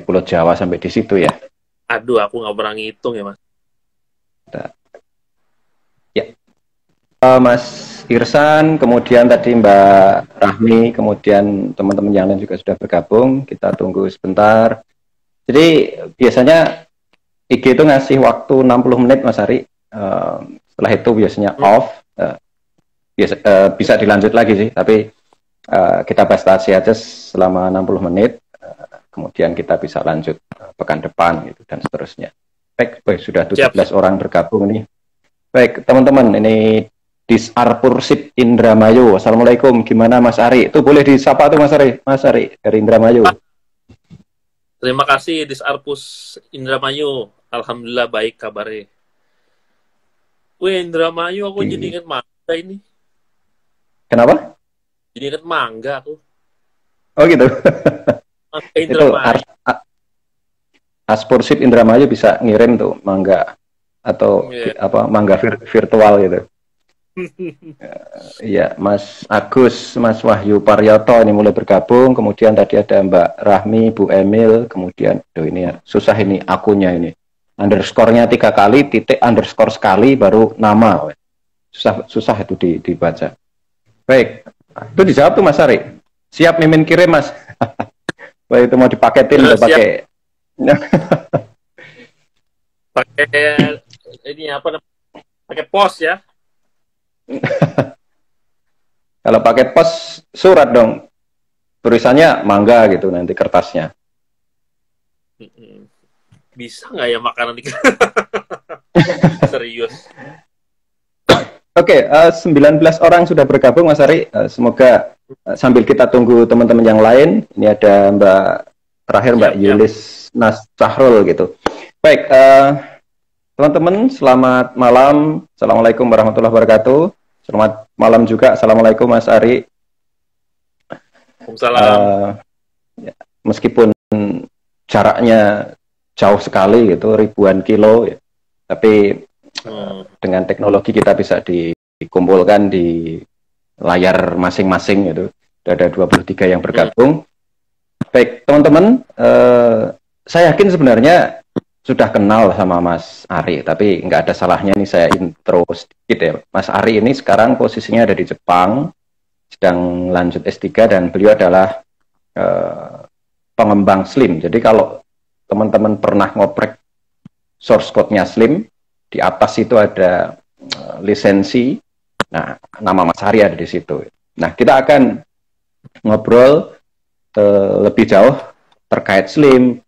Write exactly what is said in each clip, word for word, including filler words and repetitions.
dari Pulau Jawa sampai di situ ya? Aduh, aku nggak pernah ngitung ya, Mas. Nah. Ya, uh, Mas Irsan, kemudian tadi Mbak Rahmi, kemudian teman-teman yang lain juga sudah bergabung. Kita tunggu sebentar. Jadi biasanya I G itu ngasih waktu enam puluh menit, Mas Ari. Uh, setelah itu biasanya off. Uh, biasa, uh, bisa dilanjut lagi sih, tapi uh, kita bahas tadi aja selama enam puluh menit. Uh, kemudian kita bisa lanjut uh, pekan depan gitu dan seterusnya. Baik, baik, sudah tujuh belas Siap. Orang bergabung nih. Baik, teman-teman, ini Disarpur Sid Indramayu. Assalamualaikum, gimana Mas Ari? Itu boleh disapa tuh Mas Ari, Mas Ari dari Indramayu. Ah. Terima kasih Disarpus Indramayu, alhamdulillah baik kabarnya. Wih Indramayu, aku hmm. jadi inget mangga ini. Kenapa? Jadi inget mangga aku. Oh gitu. Mangga Indramayu. Aspursid Indramayu bisa ngirim tuh mangga atau yeah. apa mangga vir virtual gitu. Iya, Mas Agus, Mas Wahyu Paryoto ini mulai bergabung. Kemudian tadi ada Mbak Rahmi, Bu Emil. Kemudian, aduh ini susah ini akunnya ini. Underscore-nya tiga kali, titik underscore sekali, baru nama. Susah, susah itu dibaca. Baik, itu dijawab tuh Mas Ari. Siap mimin kirim Mas. Wah itu mau dipaketin udah pakai. Pakai ini apa? Pakai pos ya. Kalau pakai pos surat dong, tulisannya mangga gitu nanti kertasnya. Bisa nggak ya makanan di serius? Oke, okay, uh, sembilan belas orang sudah bergabung Mas Ari. Uh, semoga uh, sambil kita tunggu teman-teman yang lain. Ini ada Mbak terakhir Mbak ya, Yulis ya. Nas Cahrul gitu. Baik, teman-teman, uh, selamat malam. Assalamualaikum warahmatullahi wabarakatuh. Selamat malam juga. Assalamualaikum Mas Ari. Waalaikumsalam. Uh, ya, meskipun jaraknya jauh sekali gitu, ribuan kilo, ya, tapi hmm. dengan teknologi kita bisa dikumpulkan di layar masing-masing gitu. Sudah ada dua puluh tiga yang bergabung. Hmm. Baik, teman-teman, uh, saya yakin sebenarnya sudah kenal sama Mas Ari, tapi nggak ada salahnya nih saya intro sedikit ya. Mas Ari ini sekarang posisinya ada di Jepang, sedang lanjut S tiga dan beliau adalah uh, pengembang SLiMS. Jadi kalau teman-teman pernah ngoprek source code-nya SLiMS, di atas itu ada uh, lisensi, nah nama Mas Ari ada di situ. Nah kita akan ngobrol uh, lebih jauh terkait SLiMS,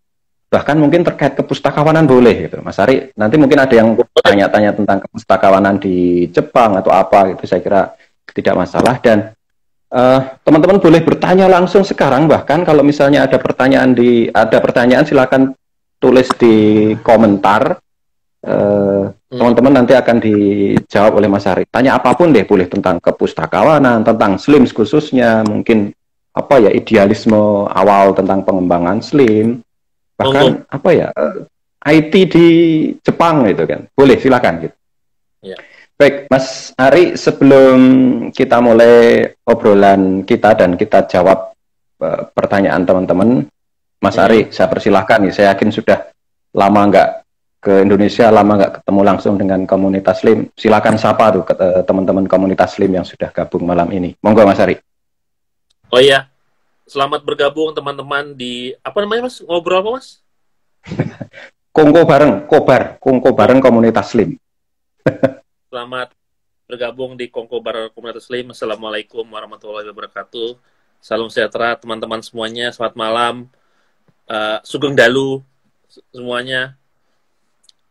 bahkan mungkin terkait kepustakawanan boleh gitu Mas Ari. Nanti mungkin ada yang tanya-tanya tentang kepustakawanan di Jepang atau apa gitu, saya kira tidak masalah. Dan teman-teman uh, boleh bertanya langsung sekarang, bahkan kalau misalnya ada pertanyaan di ada pertanyaan silakan tulis di komentar, teman-teman uh, nanti akan dijawab oleh Mas Ari. Tanya apapun deh, boleh tentang kepustakawanan, tentang SLiMS khususnya, mungkin apa ya idealisme awal tentang pengembangan SLiMS, bahkan apa ya I T di Jepang gitu kan, boleh silakan gitu ya. Baik Mas Ari, sebelum kita mulai obrolan kita dan kita jawab uh, pertanyaan teman-teman, Mas ya. Ari saya persilahkan nih, saya yakin sudah lama nggak ke Indonesia, lama nggak ketemu langsung dengan komunitas SLiMS. Silakan sapa tuh teman-teman komunitas SLiMS yang sudah gabung malam ini, monggo Mas Ari. Oh iya, selamat bergabung teman-teman di apa namanya Mas? Ngobrol apa Mas? Kongkow Bareng, Kobar, Kongkow Bareng Komunitas SLiMS. Selamat bergabung di Kongkow Bareng Komunitas SLiMS. Assalamualaikum warahmatullahi wabarakatuh. Salam sejahtera teman-teman semuanya. Selamat malam. Uh, Sugeng Dalu semuanya.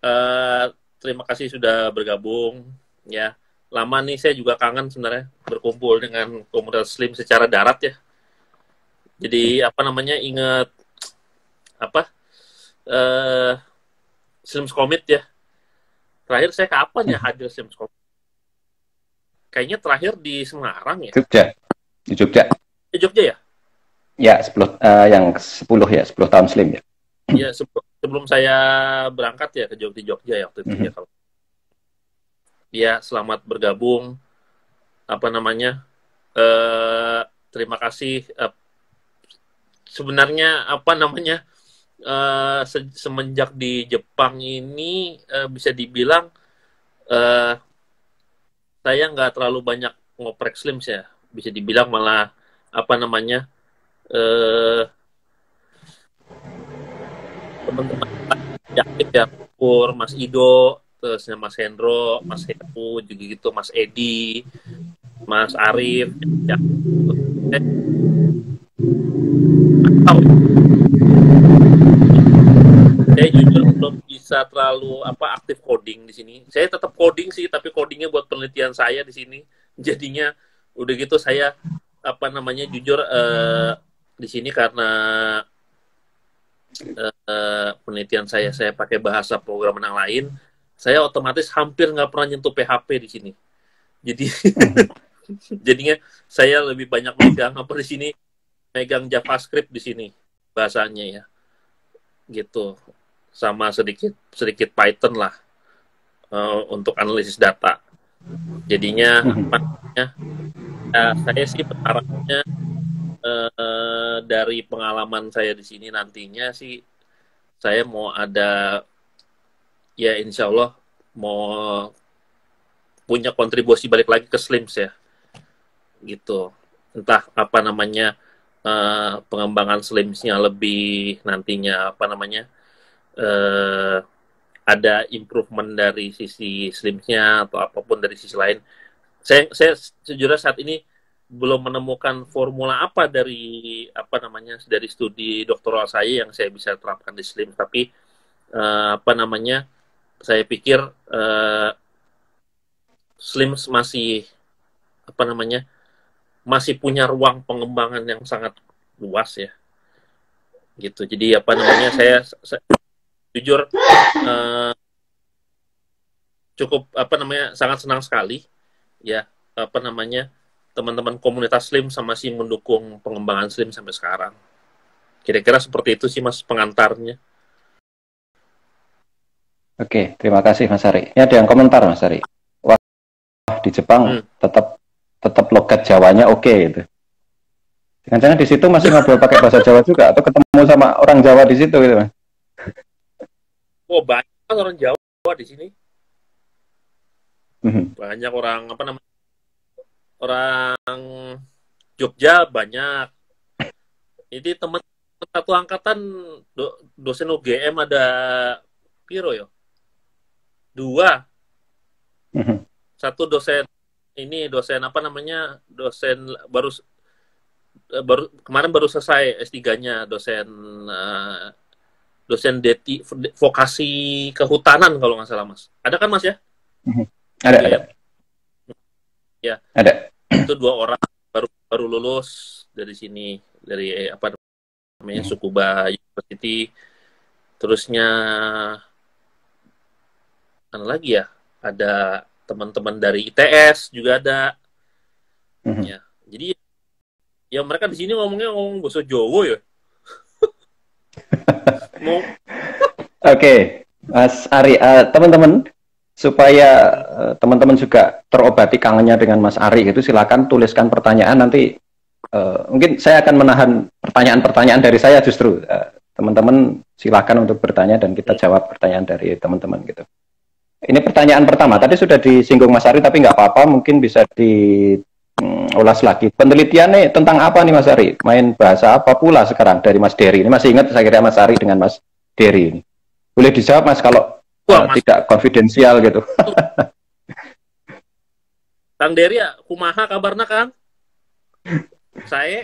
Uh, terima kasih sudah bergabung ya. Lama nih saya juga kangen sebenarnya berkumpul dengan komunitas SLiMS secara darat ya. Jadi apa namanya ingat apa uh, SLiMS Commit ya. Terakhir saya kapan ya hadir SLiMS Commit? Kayaknya terakhir di Semarang ya. Jogja. Di Jogja. Di Jogja ya? Ya, sepuluh uh, yang sepuluh ya, sepuluh tahun SLiMS ya. Iya, sebelum, sebelum saya berangkat ya ke Jogja, Jogja ya waktu itu mm-hmm. ya kalau. Ya, selamat bergabung. Apa namanya? Uh, terima kasih uh, sebenarnya apa namanya uh, se semenjak di Jepang ini uh, bisa dibilang uh, saya nggak terlalu banyak ngoprek SLiMS ya, bisa dibilang malah apa namanya uh, teman-teman aktif ya, Mas Pur, Mas Ido, terusnya Mas Hendro, Mas Eko juga gitu, Mas Edi, Mas Arief, ya. Atau, saya jujur belum bisa terlalu apa aktif coding di sini. Saya tetap coding sih, tapi codingnya buat penelitian saya di sini. Jadinya udah gitu saya apa namanya jujur eh, di sini karena Uh, penelitian saya saya pakai bahasa programan yang lain, saya otomatis hampir nggak pernah nyentuh P H P di sini. Jadi jadinya saya lebih banyak megang apa di sini, megang JavaScript di sini bahasanya ya, gitu. Sama sedikit sedikit Python lah uh, untuk analisis data. Jadinya ya, uh, saya sih berharapnya Uh, dari pengalaman saya di sini nantinya sih saya mau ada ya insya Allah mau punya kontribusi balik lagi ke SLiMS ya gitu, entah apa namanya uh, pengembangan SLiMS-nya lebih nantinya apa namanya uh, ada improvement dari sisi SLiMS-nya atau apapun dari sisi lain. Saya, saya sejujurnya saat ini belum menemukan formula apa dari apa namanya dari studi doktoral saya yang saya bisa terapkan di SLiMS, tapi uh, apa namanya saya pikir uh, SLiMS masih apa namanya masih punya ruang pengembangan yang sangat luas ya gitu. Jadi apa namanya saya, saya jujur uh, cukup apa namanya sangat senang sekali ya apa namanya teman-teman komunitas SLiMS sama sih mendukung pengembangan SLiMS sampai sekarang. Kira-kira seperti itu sih Mas pengantarnya. Oke, terima kasih Mas Arie. Ini ada yang komentar Mas Arie. Wah, di Jepang hmm. tetap tetap logat Jawanya oke gitu. Jangan-jangan di situ masih ngobrol pakai bahasa Jawa juga atau ketemu sama orang Jawa di situ gitu Mas? Oh, banyak orang Jawa di sini. Hmm. Banyak orang apa namanya? Orang Jogja banyak. Jadi teman satu angkatan do, dosen U G M ada piro yo? Dua. Satu dosen ini dosen apa namanya? Dosen baru baru kemarin baru selesai S tiga-nya, dosen uh, dosen D T vokasi kehutanan kalau nggak salah Mas. Ada kan Mas ya? Ada, U G M. Ada. Ya. Ada. Itu dua orang baru baru lulus dari sini dari apa namanya Tsukuba University, terusnya kan lagi ya ada teman-teman dari I T S juga ada mm-hmm. ya jadi ya mereka di sini ngomongnya ngomong bahasa Jawa ya. Mau oke okay. Mas Arie uh, teman-teman supaya teman-teman uh, juga terobati kangennya dengan Mas Arie gitu, silakan tuliskan pertanyaan nanti uh, mungkin saya akan menahan pertanyaan-pertanyaan dari saya justru teman-teman uh, silakan untuk bertanya dan kita jawab pertanyaan dari teman-teman gitu. Ini pertanyaan pertama tadi sudah disinggung Mas Arie tapi nggak apa-apa mungkin bisa diulas um, lagi. Penelitiannya tentang apa nih Mas Arie? Main bahasa apa pula sekarang dari Mas Dery? Ini masih ingat saya kira Mas Arie dengan Mas Dery ini. Boleh dijawab Mas kalau Wah, mas. tidak konfidensial gitu. Kang Dery ya, kumaha kabarnya Kang? Saya.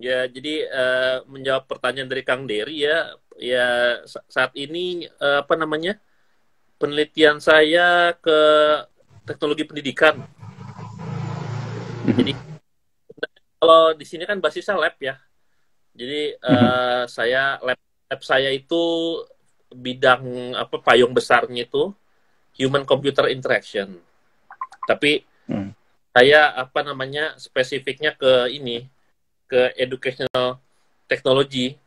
Ya, jadi uh, menjawab pertanyaan dari Kang Dery ya, ya saat ini uh, apa namanya penelitian saya ke teknologi pendidikan. Jadi kalau di sini kan basisnya lab ya. Jadi uh, saya lab, lab saya itu bidang apa payung besarnya itu human computer interaction. Tapi hmm. saya apa namanya spesifiknya ke ini ke educational technology.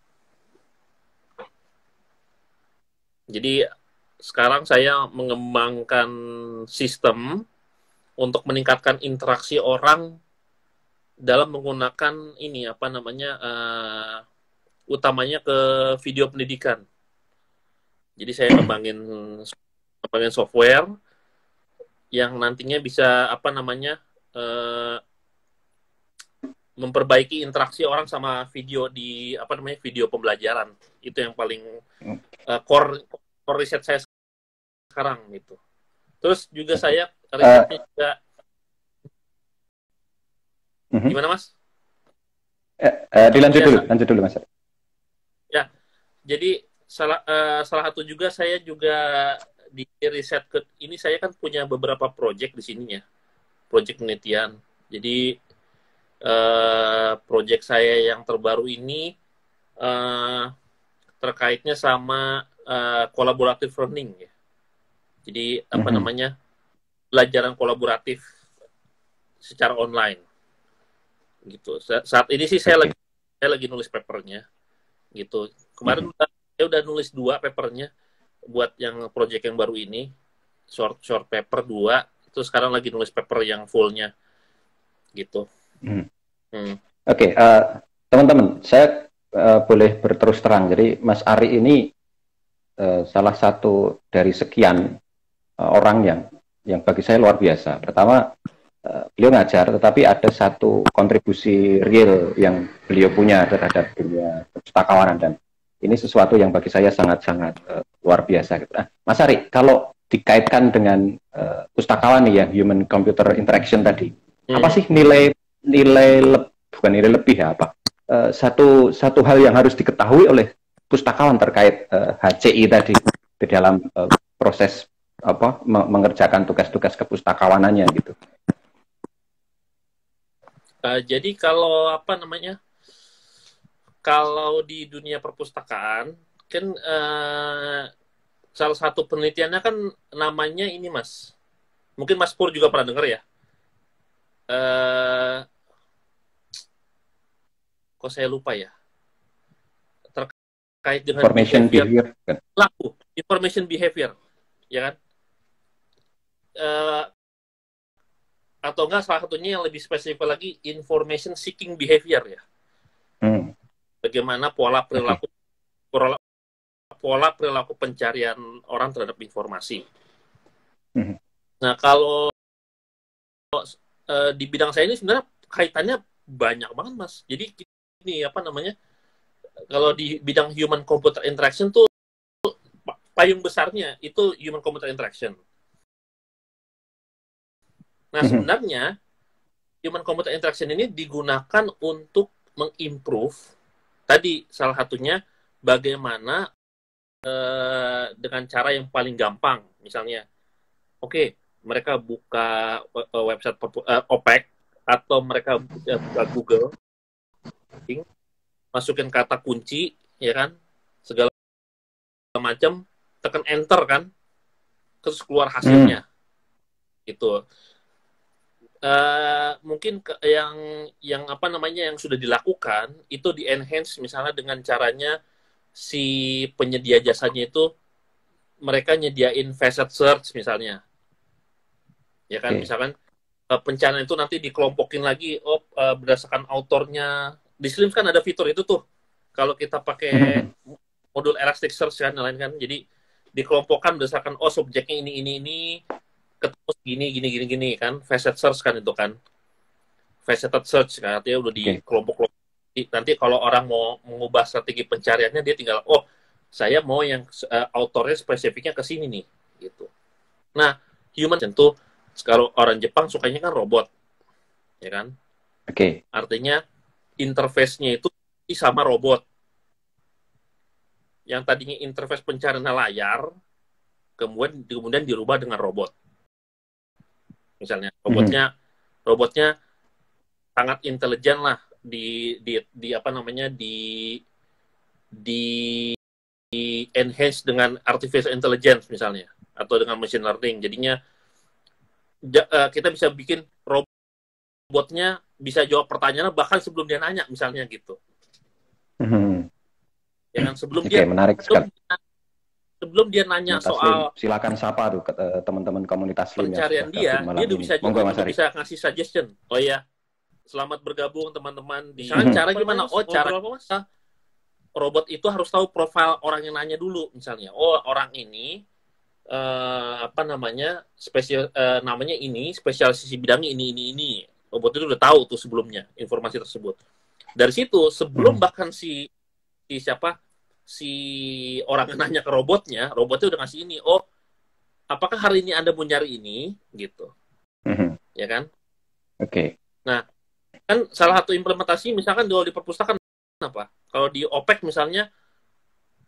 Jadi sekarang saya mengembangkan sistem untuk meningkatkan interaksi orang dalam menggunakan ini apa namanya uh, utamanya ke video pendidikan. Jadi saya kembangin kembangin software yang nantinya bisa apa namanya uh, memperbaiki interaksi orang sama video di apa namanya video pembelajaran. Itu yang paling uh, core core riset saya sekarang gitu. Terus juga saya risetnya juga Mm-hmm. Gimana Mas? Eh, eh, dilanjut dulu, lanjut dulu Mas. Ya, jadi salah eh, salah satu juga saya juga di riset ke, ini saya kan punya beberapa proyek di sininya, proyek penelitian. Jadi eh, proyek saya yang terbaru ini eh, terkaitnya sama eh, collaborative learning ya. Jadi apa mm-hmm. namanya pelajaran kolaboratif secara online. Gitu saat ini sih saya lagi saya lagi nulis papernya gitu kemarin mm-hmm. saya udah nulis dua papernya buat yang project yang baru ini short short paper dua terus sekarang lagi nulis paper yang fullnya gitu mm. mm. Oke okay, uh, teman-teman saya uh, boleh berterus terang jadi Mas Arie ini uh, salah satu dari sekian uh, orang yang yang bagi saya luar biasa. Pertama beliau ngajar, tetapi ada satu kontribusi real yang beliau punya terhadap dunia pustakawanan dan ini sesuatu yang bagi saya sangat-sangat uh, luar biasa. Gitu. Nah, Mas Arie, kalau dikaitkan dengan uh, pustakawan nih ya, human computer interaction tadi, hmm. apa sih nilai nilai le, bukan nilai lebih ya apa? Uh, satu satu hal yang harus diketahui oleh pustakawan terkait uh, H C I tadi di dalam uh, proses apa me mengerjakan tugas-tugas kepustakawanannya gitu. Uh, jadi kalau apa namanya, kalau di dunia perpustakaan kan uh, salah satu penelitiannya kan namanya ini Mas, mungkin Mas Pur juga pernah dengar ya. Uh, kok saya lupa ya. Terkait dengan information behavior, behavior. Laku, information behavior, ya kan? Uh, atau enggak salah satunya yang lebih spesifik lagi information seeking behavior ya hmm. bagaimana pola perilaku pola, pola perilaku pencarian orang terhadap informasi hmm. Nah kalau uh, di bidang saya ini sebenarnya kaitannya banyak banget Mas, jadi ini apa namanya kalau di bidang human computer interaction tuh payung besarnya itu human computer interaction. Nah, sebenarnya human computer interaction ini digunakan untuk mengimprove tadi salah satunya bagaimana eh, dengan cara yang paling gampang misalnya oke okay, mereka buka website OPEC atau mereka buka Google masukin kata kunci ya kan segala macam tekan enter kan terus keluar hasilnya hmm. gitu. Uh, mungkin ke, yang yang apa namanya yang sudah dilakukan itu di enhance misalnya dengan caranya si penyedia jasanya itu mereka nyediain facet search misalnya ya kan okay. Misalkan uh, pencarian itu nanti dikelompokin lagi oh uh, berdasarkan autornya di SLiMS kan ada fitur itu tuh kalau kita pakai modul Elasticsearch kan lain kan jadi dikelompokkan berdasarkan oh subjeknya ini ini ini ketemu gini gini gini gini kan faceted search kan itu kan faceted search kan artinya udah di kelompok-kelompok nanti kalau orang mau mengubah strategi pencariannya dia tinggal oh saya mau yang uh, autornya spesifiknya ke sini nih gitu. Nah human tentu kalau orang Jepang sukanya kan robot ya kan oke okay. Artinya interface-nya itu sama robot yang tadinya interface pencarian layar kemudian kemudian dirubah dengan robot. Misalnya robotnya mm-hmm. robotnya sangat intelijen lah di, di di apa namanya di di, di enhance dengan artificial intelligence misalnya atau dengan machine learning jadinya ja, uh, kita bisa bikin robotnya bisa jawab pertanyaannya bahkan sebelum dia nanya misalnya gitu mm-hmm. ya kan sebelum okay, dia menarik sekali sebelum dia nanya komunitas soal SLiMS. Silakan sapa tuh teman-teman komunitas SLiMS pencarian dia, dia, dia bisa juga bisa ngasih suggestion. Oh ya, Selamat bergabung teman-teman. Di sana cara gimana? Oh, cara robot itu harus tahu profil orang yang nanya dulu, misalnya. Oh, orang ini uh, apa namanya? Spesial uh, namanya ini, spesialis bidangnya ini ini ini. Robot itu udah tahu tuh sebelumnya informasi tersebut. Dari situ sebelum hmm. bahkan si, si siapa si orang yang nanya ke robotnya, robotnya udah ngasih ini. Oh, apakah hari ini Anda mau nyari ini gitu. Hmm. Ya kan? Oke. Okay. Nah, kan salah satu implementasi misalkan kalau di perpustakaan apa? Kalau di OPEC misalnya,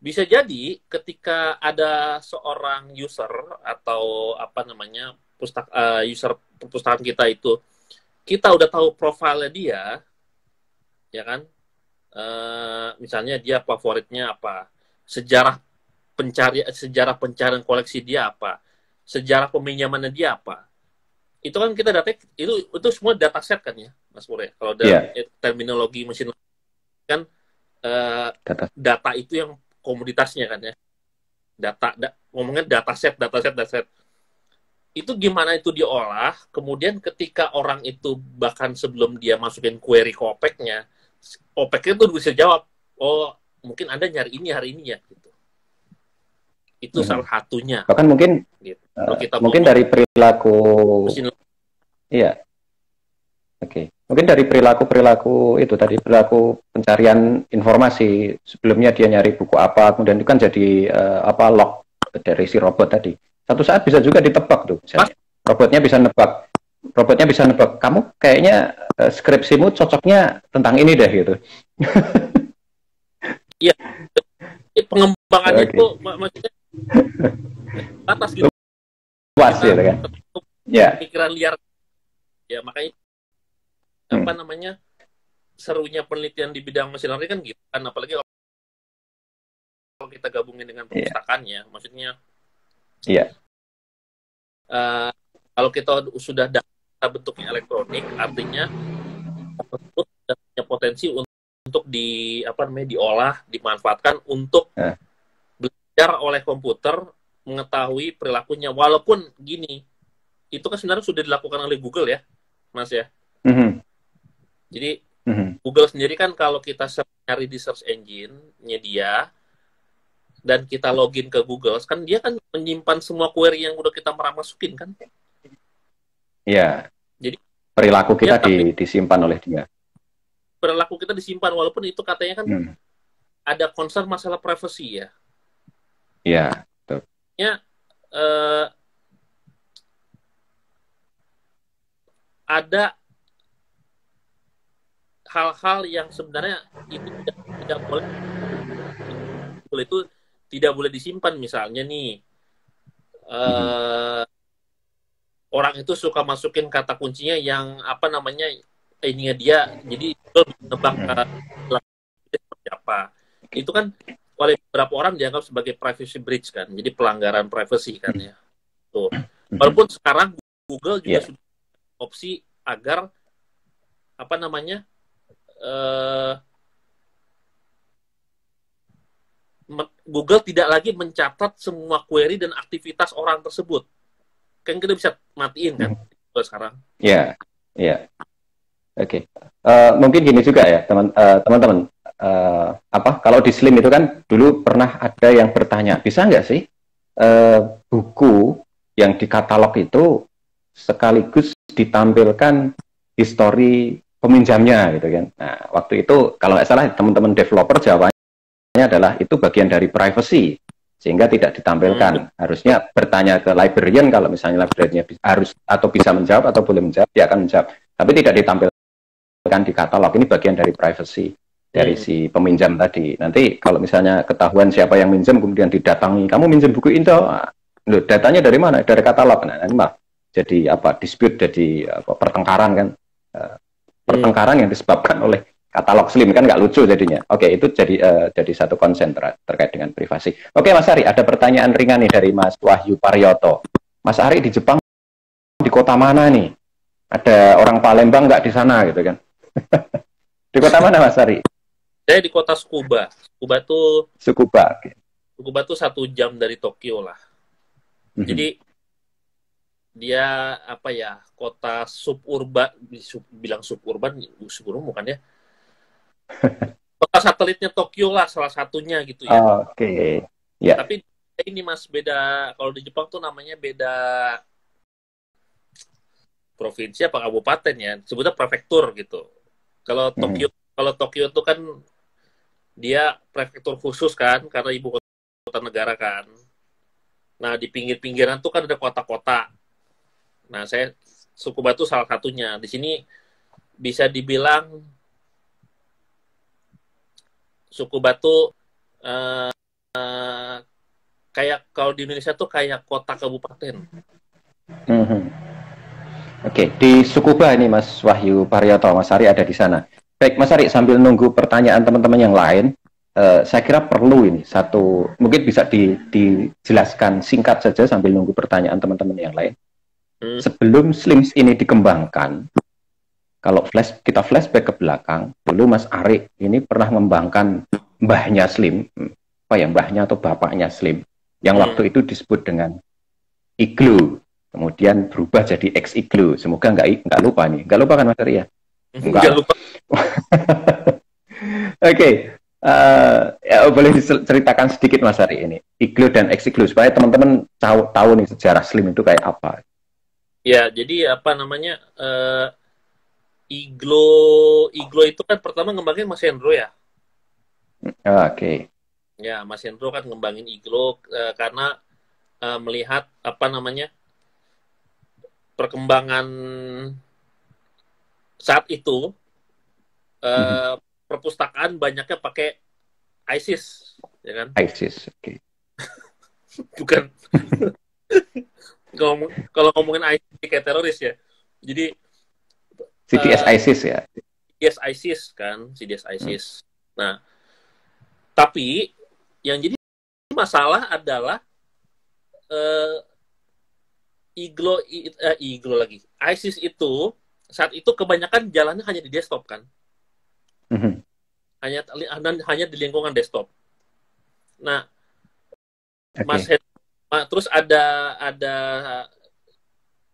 bisa jadi ketika ada seorang user atau apa namanya pustak, uh, user perpustakaan kita itu, kita udah tahu profilnya dia, ya kan? Uh, misalnya dia favoritnya apa? Sejarah pencari, sejarah pencarian koleksi dia apa? Sejarah peminjamannya dia apa? Itu kan kita data itu itu semua data set kan ya Mas Pur ya, kalau dalam yeah. terminologi mesin kan uh, data. data itu yang komoditasnya kan ya, data da, ngomongnya data set data set data set itu gimana itu diolah, kemudian ketika orang itu bahkan sebelum dia masukin query ke OPEC-nya, OPEC-nya tuh bisa jawab, oh mungkin Anda nyari ini hari ini ya gitu. Itu hmm. salah satunya. Bahkan mungkin gitu. uh, kita mungkin dari perilaku mesin... Iya. Oke. Okay. Mungkin dari perilaku-perilaku itu tadi, perilaku pencarian informasi, sebelumnya dia nyari buku apa, kemudian itu kan jadi uh, apa log dari si robot tadi. Satu saat bisa juga ditebak tuh. Misalnya. Robotnya bisa nebak. Robotnya bisa nebak. Kamu kayaknya uh, skripsimu cocoknya tentang ini deh gitu. Iya. Pengembangannya okay. itu maksudnya atas gitu. Luas ya, kan? Yeah. Pikiran liar. Ya, makanya hmm. apa namanya? Serunya penelitian di bidang mesin learning kan gitu kan, apalagi kalau kita gabungin dengan perpustakaannya, yeah. maksudnya iya. Yeah. Uh, kalau kita sudah data bentuknya elektronik, artinya bentuk dan punya potensi untuk untuk di apa namanya diolah, dimanfaatkan untuk eh. belajar oleh komputer mengetahui perilakunya. Walaupun gini, itu kan sebenarnya sudah dilakukan oleh Google ya, Mas ya. Mm-hmm. Jadi mm-hmm. Google sendiri kan kalau kita cari di search engine-nya dia dan kita login ke Google, kan dia kan menyimpan semua query yang udah kita masukin kan? Iya. Jadi perilaku kita ya, di, tapi, disimpan oleh dia. Perilaku kita disimpan, walaupun itu katanya kan hmm. ada concern masalah privacy ya. Iya. Ya, eh, ada hal-hal yang sebenarnya itu tidak, tidak boleh, itu tidak boleh disimpan, misalnya nih eh, hmm. orang itu suka masukin kata kuncinya yang apa namanya ininya dia, jadi nebak seperti apa. Itu kan oleh beberapa orang dianggap sebagai privacy breach kan, jadi pelanggaran privacy kan ya. Tuh. Walaupun sekarang Google juga yeah. sudah opsi agar apa namanya uh, Google tidak lagi mencatat semua query dan aktivitas orang tersebut. Kan kita bisa matiin kan Google sekarang. Iya, yeah. iya. Yeah. Oke, okay. uh, mungkin gini juga ya teman, uh, teman-teman, uh, apa kalau di SLiMS itu kan dulu pernah ada yang bertanya, bisa nggak sih uh, buku yang di katalog itu sekaligus ditampilkan histori peminjamnya gitu kan? Nah waktu itu kalau nggak salah teman-teman developer jawabannya adalah itu bagian dari privacy sehingga tidak ditampilkan. Hmm. Harusnya bertanya ke librarian, kalau misalnya librariannya harus atau bisa menjawab atau boleh menjawab, dia akan menjawab, tapi tidak ditampilkan kan di katalog. Ini bagian dari privacy dari hmm. si peminjam tadi. Nanti kalau misalnya ketahuan siapa yang minjem, kemudian didatangi, kamu minjem buku Indo, loh datanya dari mana? Dari katalog. Nah, ini mah jadi apa dispute, jadi apa, pertengkaran kan, uh, pertengkaran hmm. yang disebabkan oleh katalog SLiMS kan nggak lucu jadinya. Oke, itu jadi uh, jadi satu konsen ter terkait dengan privasi. Oke Mas Ari, ada pertanyaan ringan nih dari Mas Wahyu Paryoto. Mas Ari di Jepang di kota mana nih? Ada orang Palembang nggak di sana gitu kan? Di kota mana Mas Ari? Saya di kota Tsukuba. Tsukuba tuh Tsukuba. Tsukuba tuh satu jam dari Tokyo lah. Mm-hmm. Jadi dia apa ya, kota suburban, sub, bilang suburban, suburban bukan ya? Kota satelitnya Tokyo lah salah satunya gitu ya. Oh, oke. Okay. Yeah. Tapi ini Mas beda, kalau di Jepang tuh namanya beda provinsi apa kabupaten ya, sebutnya prefektur gitu. Kalau Tokyo, hmm. kalau Tokyo tuh kan dia prefektur khusus kan, karena ibu kota negara kan. Nah di pinggir-pinggiran tuh kan ada kota-kota. Nah saya Tsukuba tuh salah satunya. Di sini bisa dibilang Tsukuba tuh uh, uh, kayak kalau di Indonesia tuh kayak kota kabupaten. Mm-hmm. Oke, okay. Di Tsukuba ini Mas Wahyu Paryoto, Mas Arie ada di sana. Baik Mas Arie, sambil nunggu pertanyaan teman-teman yang lain, uh, saya kira perlu ini satu, mungkin bisa di, dijelaskan singkat saja sambil nunggu pertanyaan teman-teman yang lain. Hmm. Sebelum SLiMS ini dikembangkan, kalau flash kita flashback ke belakang, dulu Mas Arie ini pernah mengembangkan mbahnya SLiMS, apa ya, mbahnya atau bapaknya SLiMS, yang hmm. waktu itu disebut dengan Iglu, kemudian berubah jadi X Iglu. Semoga nggak nggak lupa nih, nggak lupa kan Mas Arie ya? Nggak lupa. Oke, okay. uh, ya, boleh diceritakan sedikit Mas Arie ini Iglu dan X Iglu supaya teman-teman tahu tahu nih sejarah SLiMS itu kayak apa. Ya, jadi apa namanya? Uh... Iglo, Iglo itu kan pertama ngembangin Mas Hendro ya. Oh, oke. Okay. Ya, Mas Hendro kan ngembangin Iglo uh, karena uh, melihat apa namanya perkembangan saat itu uh, mm-hmm. perpustakaan banyaknya pakai ISIS, ya kan? ISIS, oke. Okay. Bukan ngomong, kalau ngomongin ISIS kayak teroris ya. Jadi C D S ISIS ya. C D S ISIS kan, C D S ISIS. Hmm. Nah, tapi yang jadi masalah adalah uh, iglo, uh, iglo lagi. ISIS itu saat itu kebanyakan jalannya hanya di desktop kan, hmm. hanya hanya di lingkungan desktop. Nah, okay. Mas Hed, terus ada ada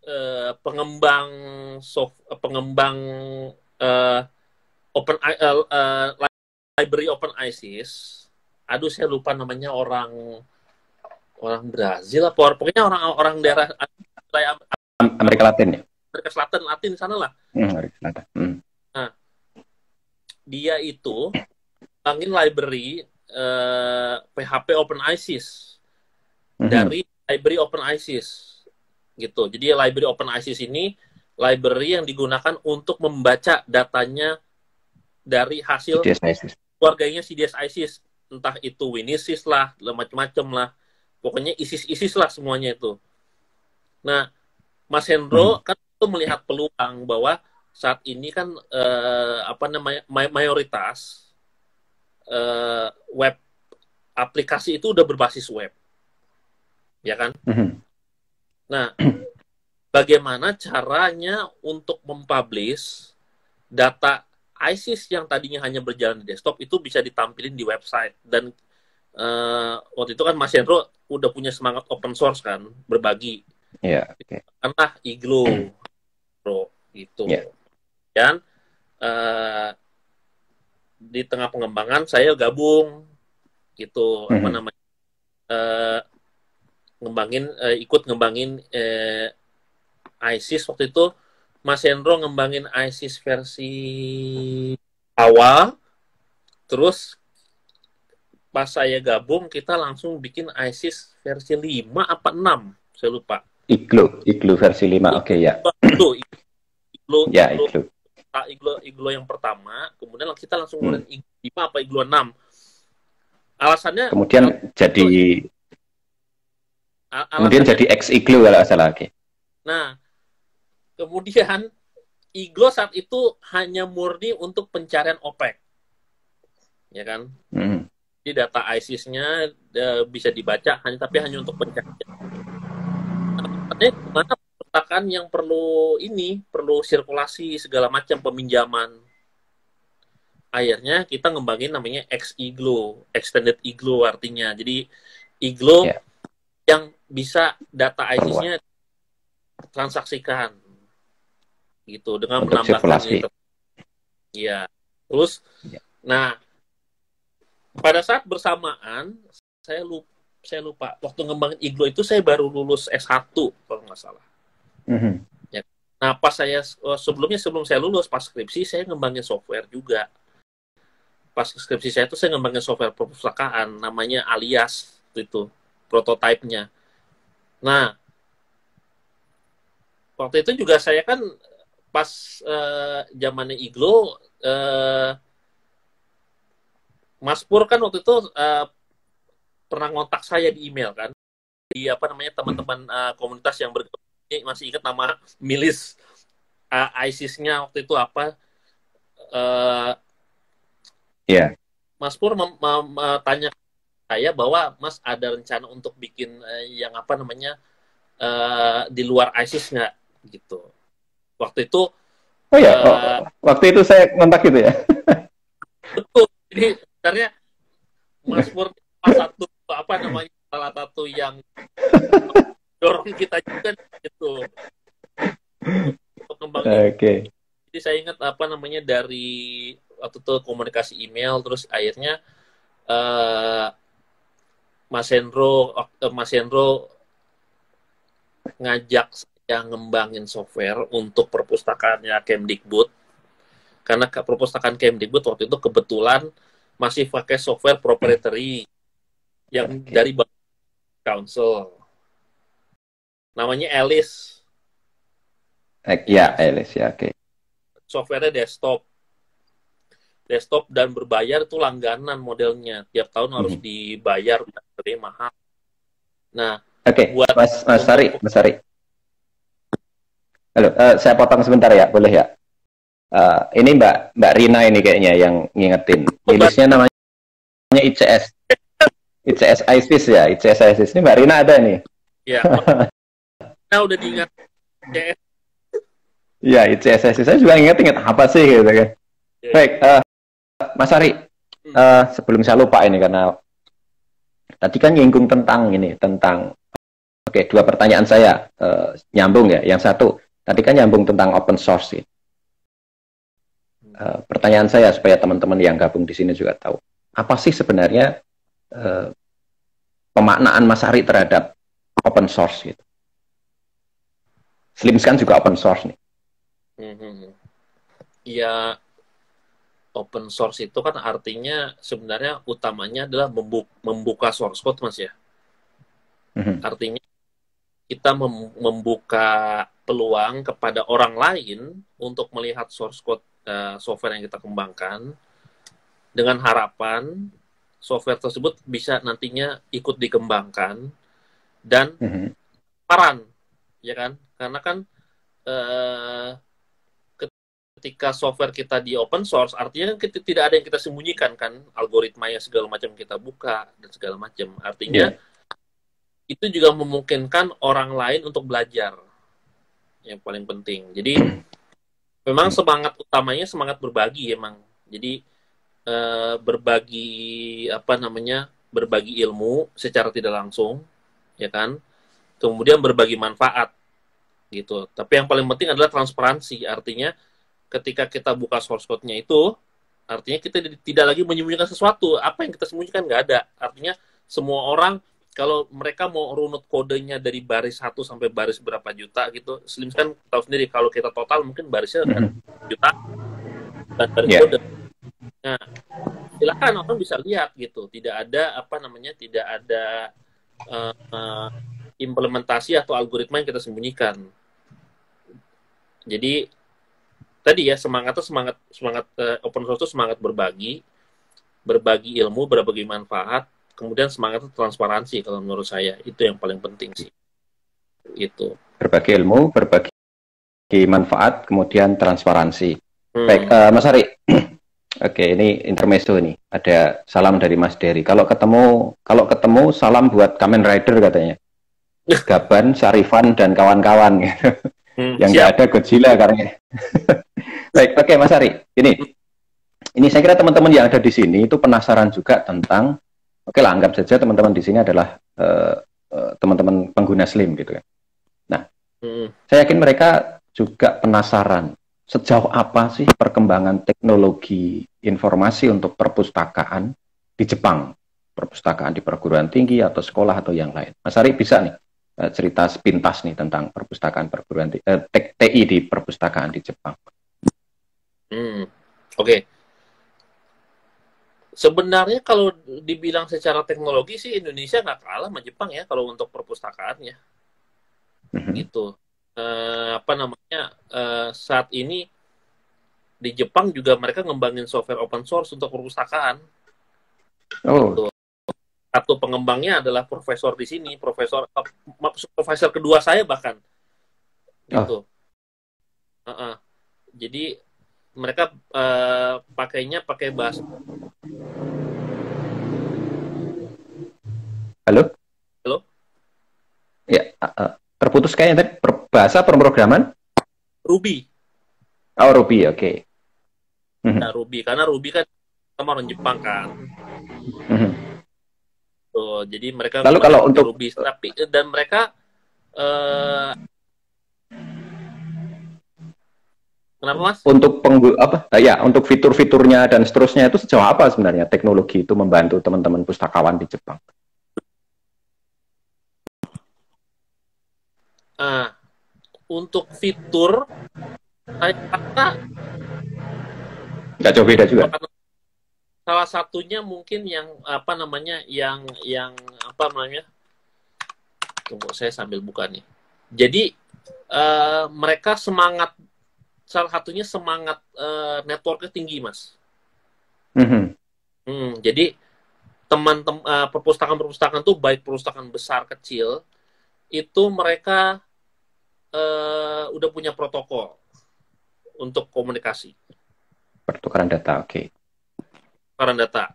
Uh, pengembang soft, uh, pengembang uh, open uh, uh, library Open ISIS, aduh saya lupa namanya, orang orang Brazil apa orang, pokoknya orang orang daerah Amerika Latin ya, Amerika Selatan Latin sana lah. Hmm, Amerika Selatan. Hmm. Nah, dia itu ngembangin library uh, P H P Open ISIS hmm. dari library Open ISIS. Gitu. Jadi library Open ISIS ini library yang digunakan untuk membaca datanya dari hasil keluarganya C D S ISIS, entah itu Winisis lah, macam-macam lah, pokoknya ISIS-ISIS lah semuanya itu. Nah, Mas Hendro hmm. kan itu melihat peluang bahwa saat ini kan eh, apa namanya mayoritas eh, web aplikasi itu udah berbasis web, ya kan? Hmm. Nah, bagaimana caranya untuk mempublish data ISIS yang tadinya hanya berjalan di desktop itu bisa ditampilin di website. Dan uh, waktu itu kan Mas Hendro udah punya semangat open source kan, berbagi. Iya. Yeah, okay. Karena Iglo, bro, gitu. Yeah. Dan uh, di tengah pengembangan saya gabung, gitu, mm-hmm. apa namanya? Uh, ngembangin eh, ikut ngembangin eh, ISIS. Waktu itu Mas Hendro ngembangin ISIS versi awal, terus pas saya gabung kita langsung bikin ISIS versi lima apa enam, saya lupa. Iglo, Iglo versi lima, oke okay, ya. Iglo, Iglo, ya, Iglo, Iglo, Iglo yang pertama, kemudian kita langsung hmm. ngomongin Iglo lima apa Iglo enam. Alasannya kemudian Iglo, jadi Alasan kemudian jadi X Iglo kalau nggak salah lagi. Nah, kemudian Iglo saat itu hanya murni untuk pencarian OPEC, ya kan? Mm. Jadi data ISIS-nya uh, bisa dibaca hanya tapi hanya untuk pencarian. Artinya mana perpustakaan yang perlu ini, perlu sirkulasi segala macam peminjaman. Akhirnya kita ngembangin namanya X Iglo, Extended Iglo artinya. Jadi Iglo yeah. yang bisa data ISIS-nya transaksikan gitu dengan menambahkan. Iya. Terus ya. Nah, pada saat bersamaan saya lupa, saya lupa waktu ngembangin Iglo itu saya baru lulus S satu kalau nggak salah. Mm-hmm. Ya. Nah, pas saya sebelumnya sebelum saya lulus pas skripsi saya ngembangin software juga. Pas skripsi saya itu saya ngembangin software perpustakaan namanya Alias itu prototipenya. Nah, waktu itu juga saya kan pas uh, zamannya Iglo uh, Mas Pur kan waktu itu uh, pernah ngontak saya di email kan di apa namanya teman-teman uh, komunitas yang bergabung masih ingat nama milis uh, ISIS-nya waktu itu apa uh, ya yeah. Mas Pur mem- mem- mem- tanya saya bahwa Mas ada rencana untuk bikin uh, yang apa namanya uh, di luar ISIS nggak gitu waktu itu oh ya uh, oh, waktu itu saya ngontak gitu ya betul jadi sebenarnya Mas Pur satu apa namanya salah satu yang dorong kita juga gitu untuk kembangin. Okay. Jadi saya ingat apa namanya dari waktu itu komunikasi email terus akhirnya uh, Mas Hendro uh, Mas Hendro ngajak saya ngembangin software untuk perpustakaannya Kemdikbud karena perpustakaan Kemdikbud waktu itu kebetulan masih pakai software proprietary yang okay. dari Council namanya Alice ya Alice ya oke okay. Softwarenya desktop desktop dan berbayar itu langganan modelnya tiap tahun mm-hmm. harus dibayar lebih mahal nah oke okay. Mas Mas Arie Mas Arie halo uh, saya potong sebentar ya boleh ya uh, ini Mbak Mbak Rina ini kayaknya yang ngingetin milisnya namanya I T S I T S ISIS ya, I T S ISIS. Ini Mbak Rina ada nih. Iya. Nah, udah diingat. Iya, I T S ISIS. Saya juga ingat-ingat apa sih gitu kan. Ya. Baik, uh, Mas Arie, uh, sebelum saya lupa ini karena tadi kan nyinggung tentang ini, tentang oke, okay, dua pertanyaan saya uh, nyambung ya. Yang satu, tadi kan nyambung tentang open source. Gitu. Uh, pertanyaan saya supaya teman-teman yang gabung di sini juga tahu. Apa sih sebenarnya Uh, pemaknaan Mas Arie terhadap open source gitu. SLiMS kan juga open source nih. Mm-hmm. Ya, open source itu kan artinya sebenarnya utamanya adalah membuka, membuka source code Mas ya. Mm-hmm. Artinya kita mem- membuka peluang kepada orang lain untuk melihat source code uh, software yang kita kembangkan dengan harapan software tersebut bisa nantinya ikut dikembangkan dan mm-hmm. paran, ya kan? Karena kan eh, ketika software kita di open source, artinya kita, tidak ada yang kita sembunyikan kan, algoritmanya segala macam kita buka dan segala macam. Artinya yeah. itu juga memungkinkan orang lain untuk belajar, yang paling penting. Jadi memang semangat utamanya semangat berbagi emang. Jadi berbagi apa namanya berbagi ilmu secara tidak langsung ya kan kemudian berbagi manfaat gitu tapi yang paling penting adalah transparansi artinya ketika kita buka source code-nya itu artinya kita tidak lagi menyembunyikan sesuatu apa yang kita sembunyikan nggak ada artinya semua orang kalau mereka mau runut kodenya dari baris satu sampai baris berapa juta gitu SLiMS kan tahu sendiri kalau kita total mungkin barisnya kan juta dan baris yeah. kode nah silakan orang bisa lihat gitu tidak ada apa namanya tidak ada uh, uh, implementasi atau algoritma yang kita sembunyikan jadi tadi ya semangatnya semangat semangat uh, open source itu semangat berbagi berbagi ilmu berbagi manfaat kemudian semangatnya transparansi kalau menurut saya itu yang paling penting sih itu berbagi ilmu berbagi manfaat kemudian transparansi hmm. baik uh, Mas Arie Oke, ini intermezzo nih. Ada salam dari Mas Dery. Kalau ketemu, kalau ketemu salam buat Kamen Rider katanya. Gaban, Sarifan dan kawan-kawan. Gitu. Hmm, yang nggak ada Godzilla karena. Baik, oke okay, Mas Arie. Ini, ini saya kira teman-teman yang ada di sini itu penasaran juga tentang. Oke okay lah, anggap saja teman-teman di sini adalah uh, uh, teman-teman pengguna SLiMS gitu kan. Nah, Hmm. Saya yakin mereka juga penasaran sejauh apa sih perkembangan teknologi informasi untuk perpustakaan di Jepang, perpustakaan di perguruan tinggi atau sekolah atau yang lain. Mas Arie bisa nih cerita sepintas nih tentang perpustakaan perguruan tinggi, eh, T I di perpustakaan di Jepang. Hmm. Oke. Okay. Sebenarnya kalau dibilang secara teknologi sih Indonesia nggak kalah sama Jepang ya kalau untuk perpustakaannya. Mm-hmm. Gitu. Uh, apa namanya, uh, saat ini di Jepang juga mereka ngembangin software open source untuk perpustakaan. Oh. Gitu. Satu pengembangnya adalah profesor di sini, profesor uh, profesor kedua saya bahkan. Gitu. Oh. Uh-uh. Jadi mereka uh, pakainya pakai bahasa. Halo? Halo? Ya, terputus kayaknya tadi. Bahasa pemrograman? Ruby. Oh, Ruby, oke. Okay. Nah, Ruby. Karena Ruby kan sama orang Jepang, kan. Mm-hmm. So, jadi mereka... Lalu kalau untuk... Ruby, tapi, dan mereka... Uh... Kenapa, Mas? Untuk penggu... apa? Nah, ya, untuk fitur-fiturnya dan seterusnya itu sejauh apa sebenarnya teknologi itu membantu teman-teman pustakawan di Jepang? Uh, untuk fitur saya kata nggak jauh beda juga. Salah satunya mungkin yang apa namanya yang yang apa namanya tunggu saya sambil buka nih. Jadi uh, mereka semangat, salah satunya semangat uh, networknya tinggi, Mas. Mm-hmm. Hmm, jadi teman-teman uh, perpustakaan-perpustakaan tuh baik perpustakaan besar kecil itu mereka Uh, udah punya protokol untuk komunikasi. Pertukaran data, oke. Okay. Pertukaran data.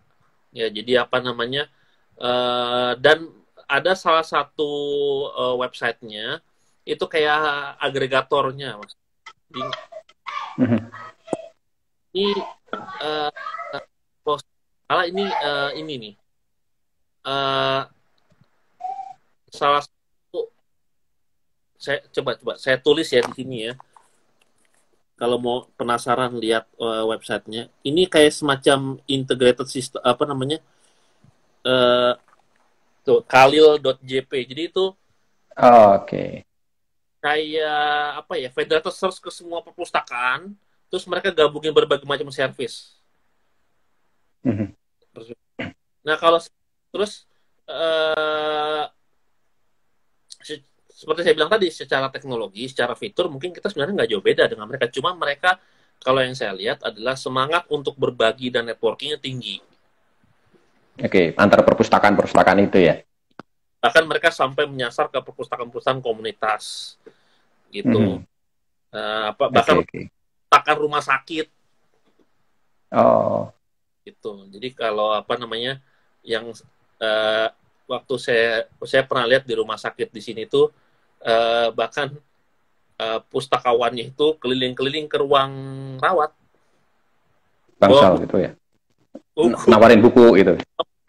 Ya, jadi apa namanya? Uh, dan ada salah satu uh, websitenya itu kayak agregatornya, Mas. Jadi, mm-hmm. Ini uh, post, salah ini uh, ini nih. Uh, salah Saya coba coba saya tulis ya di sini ya. Kalau mau penasaran lihat uh, websitenya, ini kayak semacam integrated system apa namanya uh, tuh kalil dot j p. Jadi itu oh, oke. Okay. Kayak apa ya federated search ke semua perpustakaan, terus mereka gabungin berbagai macam service. Mm-hmm. Nah kalau terus uh, seperti saya bilang tadi, secara teknologi, secara fitur, mungkin kita sebenarnya nggak jauh beda dengan mereka. Cuma mereka, kalau yang saya lihat, adalah semangat untuk berbagi dan networkingnya tinggi. Oke, antara perpustakaan-perpustakaan itu ya? Bahkan mereka sampai menyasar ke perpustakaan-perpustakaan komunitas. Gitu. Mm-hmm. Uh, apa, bahkan okay, okay. Perpustakaan rumah sakit. Oh. Gitu. Jadi kalau apa namanya, yang uh, waktu saya, saya pernah lihat di rumah sakit di sini tuh, Uh, bahkan uh, pustakawannya itu keliling-keliling ke ruang rawat. Bangsal oh, gitu ya? Buku. Nawarin buku gitu?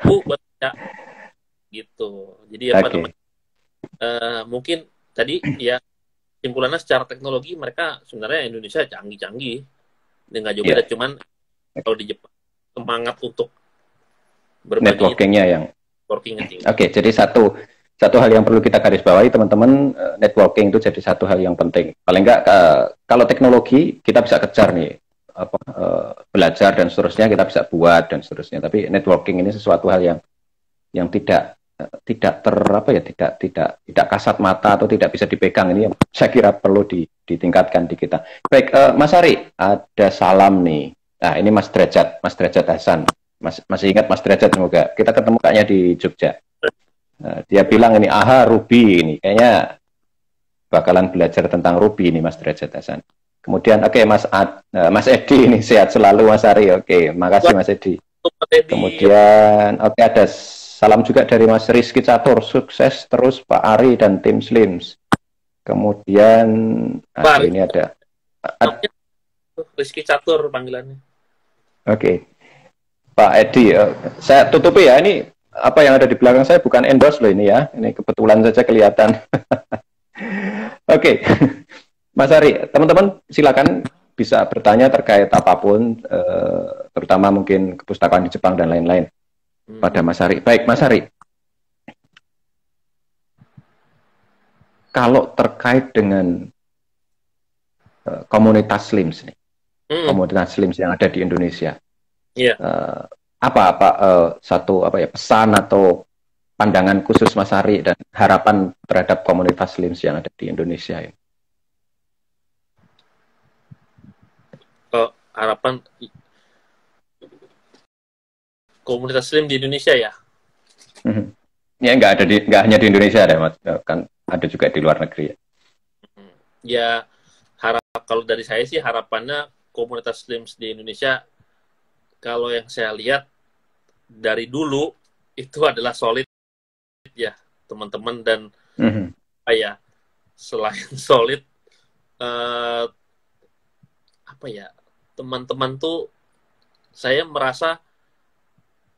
Buku, ya. Gitu. Jadi apa okay. namanya? Uh, mungkin tadi ya simpulannya secara teknologi mereka sebenarnya Indonesia canggih-canggih. Ini nggak jauh beda, yeah. Cuman kalau di Jepang semangat untuk berbagi. Networkingnya yang... Networkingnya tinggi. Oke, okay, jadi satu... Satu hal yang perlu kita garis bawahi, teman-teman, networking itu jadi satu hal yang penting. Paling nggak, kalau teknologi, kita bisa kejar nih, apa, belajar dan seterusnya, kita bisa buat dan seterusnya. Tapi networking ini sesuatu hal yang yang tidak tidak ter apa ya, tidak tidak tidak kasat mata atau tidak bisa dipegang. Ini yang saya kira perlu di, ditingkatkan di kita. Baik, uh, Mas Arie, ada salam nih. Nah, ini Mas Derajat, Mas Derajat Hasan. Mas, masih ingat Mas Derajat semoga. Kita ketemu kayaknya di Jogja. Dia bilang ini, aha Ruby ini, kayaknya bakalan belajar tentang Ruby ini Mas Derajat Hasan. Kemudian, oke okay, Mas Ad, Mas Edi ini sehat selalu Mas Arie, oke, okay, makasih Mas Edi. Kemudian, oke okay, ada salam juga dari Mas Rizky Catur, sukses terus Pak Arie dan tim SLiMS. Kemudian, ah, ini ada Ad, Rizky Catur panggilannya. Oke, okay. Pak Edi, uh, saya tutupi ya ini. Apa yang ada di belakang saya bukan endorse loh ini ya. Ini kebetulan saja kelihatan. Oke, Oke, okay. Mas Arie, teman-teman silakan bisa bertanya terkait apapun, eh, terutama mungkin kepustakaan di Jepang dan lain-lain hmm. pada Mas Arie. Baik, Mas Arie. Kalau terkait dengan eh, komunitas SLiMS nih, hmm. komunitas SLiMS yang ada di Indonesia, yeah. eh, apa apa eh, satu apa ya pesan atau pandangan khusus Mas Arie dan harapan terhadap komunitas SLiMS yang ada di Indonesia ini? Oh, harapan komunitas SLiMS di Indonesia ya? Hmm. Ya nggak ada di nggak hanya di Indonesia ada Mas, kan ada juga di luar negeri ya. Ya harap kalau dari saya sih harapannya komunitas SLiMS di Indonesia kalau yang saya lihat dari dulu itu adalah solid. Ya teman-teman dan mm-hmm. ya selain solid eh, apa ya teman-teman tuh saya merasa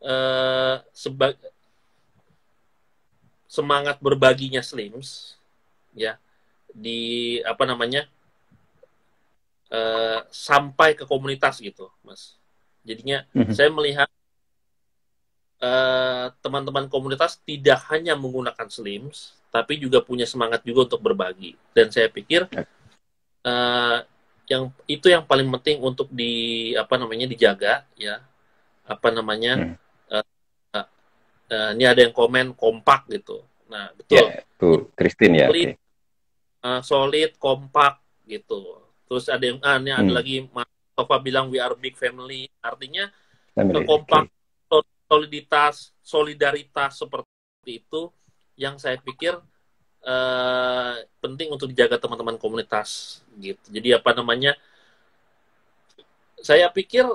eh, sebagai semangat berbaginya SLiMS ya di apa namanya eh, sampai ke komunitas gitu Mas jadinya mm-hmm. saya melihat teman-teman uh, komunitas tidak hanya menggunakan SLiMS, tapi juga punya semangat juga untuk berbagi. Dan saya pikir uh, yang itu yang paling penting untuk di apa namanya dijaga, ya apa namanya uh, uh, uh, ini ada yang komen kompak gitu. Nah betul. Yeah, tuh Christine ya. Solid, okay. uh, solid, kompak gitu. Terus ada yang ah, ini hmm. ada lagi Mas Papa bilang we are big family, artinya family, kompak. Okay. Soliditas, solidaritas seperti itu yang saya pikir eh, penting untuk dijaga teman-teman komunitas gitu. Jadi apa namanya? Saya pikir